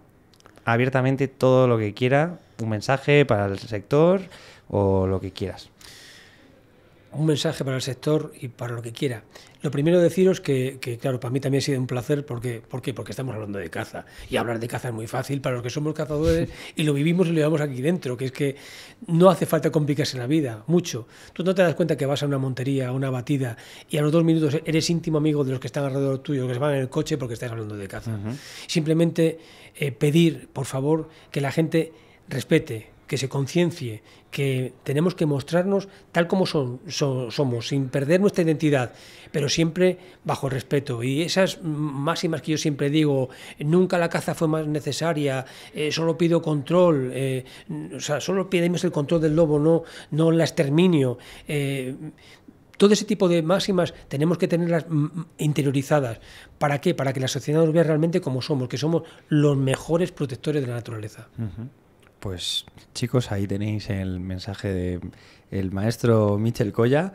abiertamente todo lo que quiera, un mensaje para el sector o lo que quieras. Un mensaje para el sector y para lo que quiera. Lo primero deciros que, que claro, para mí también ha sido un placer, porque, ¿por qué? Porque estamos hablando de caza, y hablar de caza es muy fácil para los que somos cazadores y lo vivimos y lo llevamos aquí dentro, que es que no hace falta complicarse la vida, mucho. Tú no te das cuenta que vas a una montería, a una batida, y a los dos minutos eres íntimo amigo de los que están alrededor tuyo, que se van en el coche porque estás hablando de caza. Uh-huh. Simplemente eh, pedir, por favor, que la gente... respete, que se conciencie, que tenemos que mostrarnos tal como son, so, somos, sin perder nuestra identidad, pero siempre bajo respeto. Y esas máximas que yo siempre digo, nunca la caza fue más necesaria, eh, solo pido control, eh, o sea, solo pedimos el control del lobo, no, no la exterminio. Eh, todo ese tipo de máximas tenemos que tenerlas interiorizadas. ¿Para qué? Para que la sociedad nos vea realmente como somos, que somos los mejores protectores de la naturaleza. Uh-huh. Pues chicos, ahí tenéis el mensaje de el maestro Michel Coya.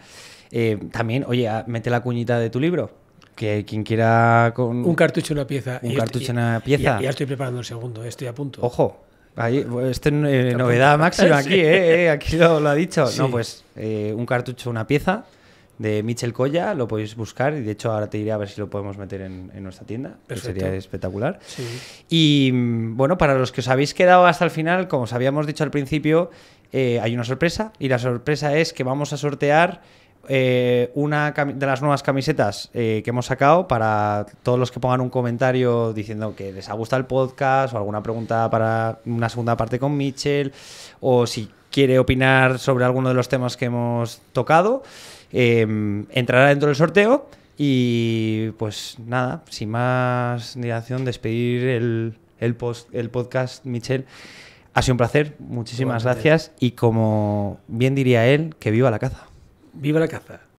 Eh, también, oye, mete la cuñita de tu libro, que quien quiera con... Un cartucho, una pieza. Un y cartucho, estoy, una pieza. Ya estoy preparando el segundo, estoy a punto. Ojo, ahí, esto es eh, novedad máxima aquí, eh, eh, aquí lo, lo ha dicho. Sí. No, pues eh, un cartucho, una pieza de Michel Coya, lo podéis buscar y de hecho ahora te diré a ver si lo podemos meter en, en nuestra tienda. Perfecto. Que sería espectacular. Sí. Y bueno, para los que os habéis quedado hasta el final, como os habíamos dicho al principio, eh, hay una sorpresa y la sorpresa es que vamos a sortear eh, una de las nuevas camisetas eh, que hemos sacado para todos los que pongan un comentario diciendo que les ha gustado el podcast o alguna pregunta para una segunda parte con Michel o si quiere opinar sobre alguno de los temas que hemos tocado. Eh, entrará dentro del sorteo y pues nada, sin más dilación, despedir el, el, post, el podcast. Michel, ha sido un placer, muchísimas gracias y como bien diría él, que viva la caza. Viva la caza.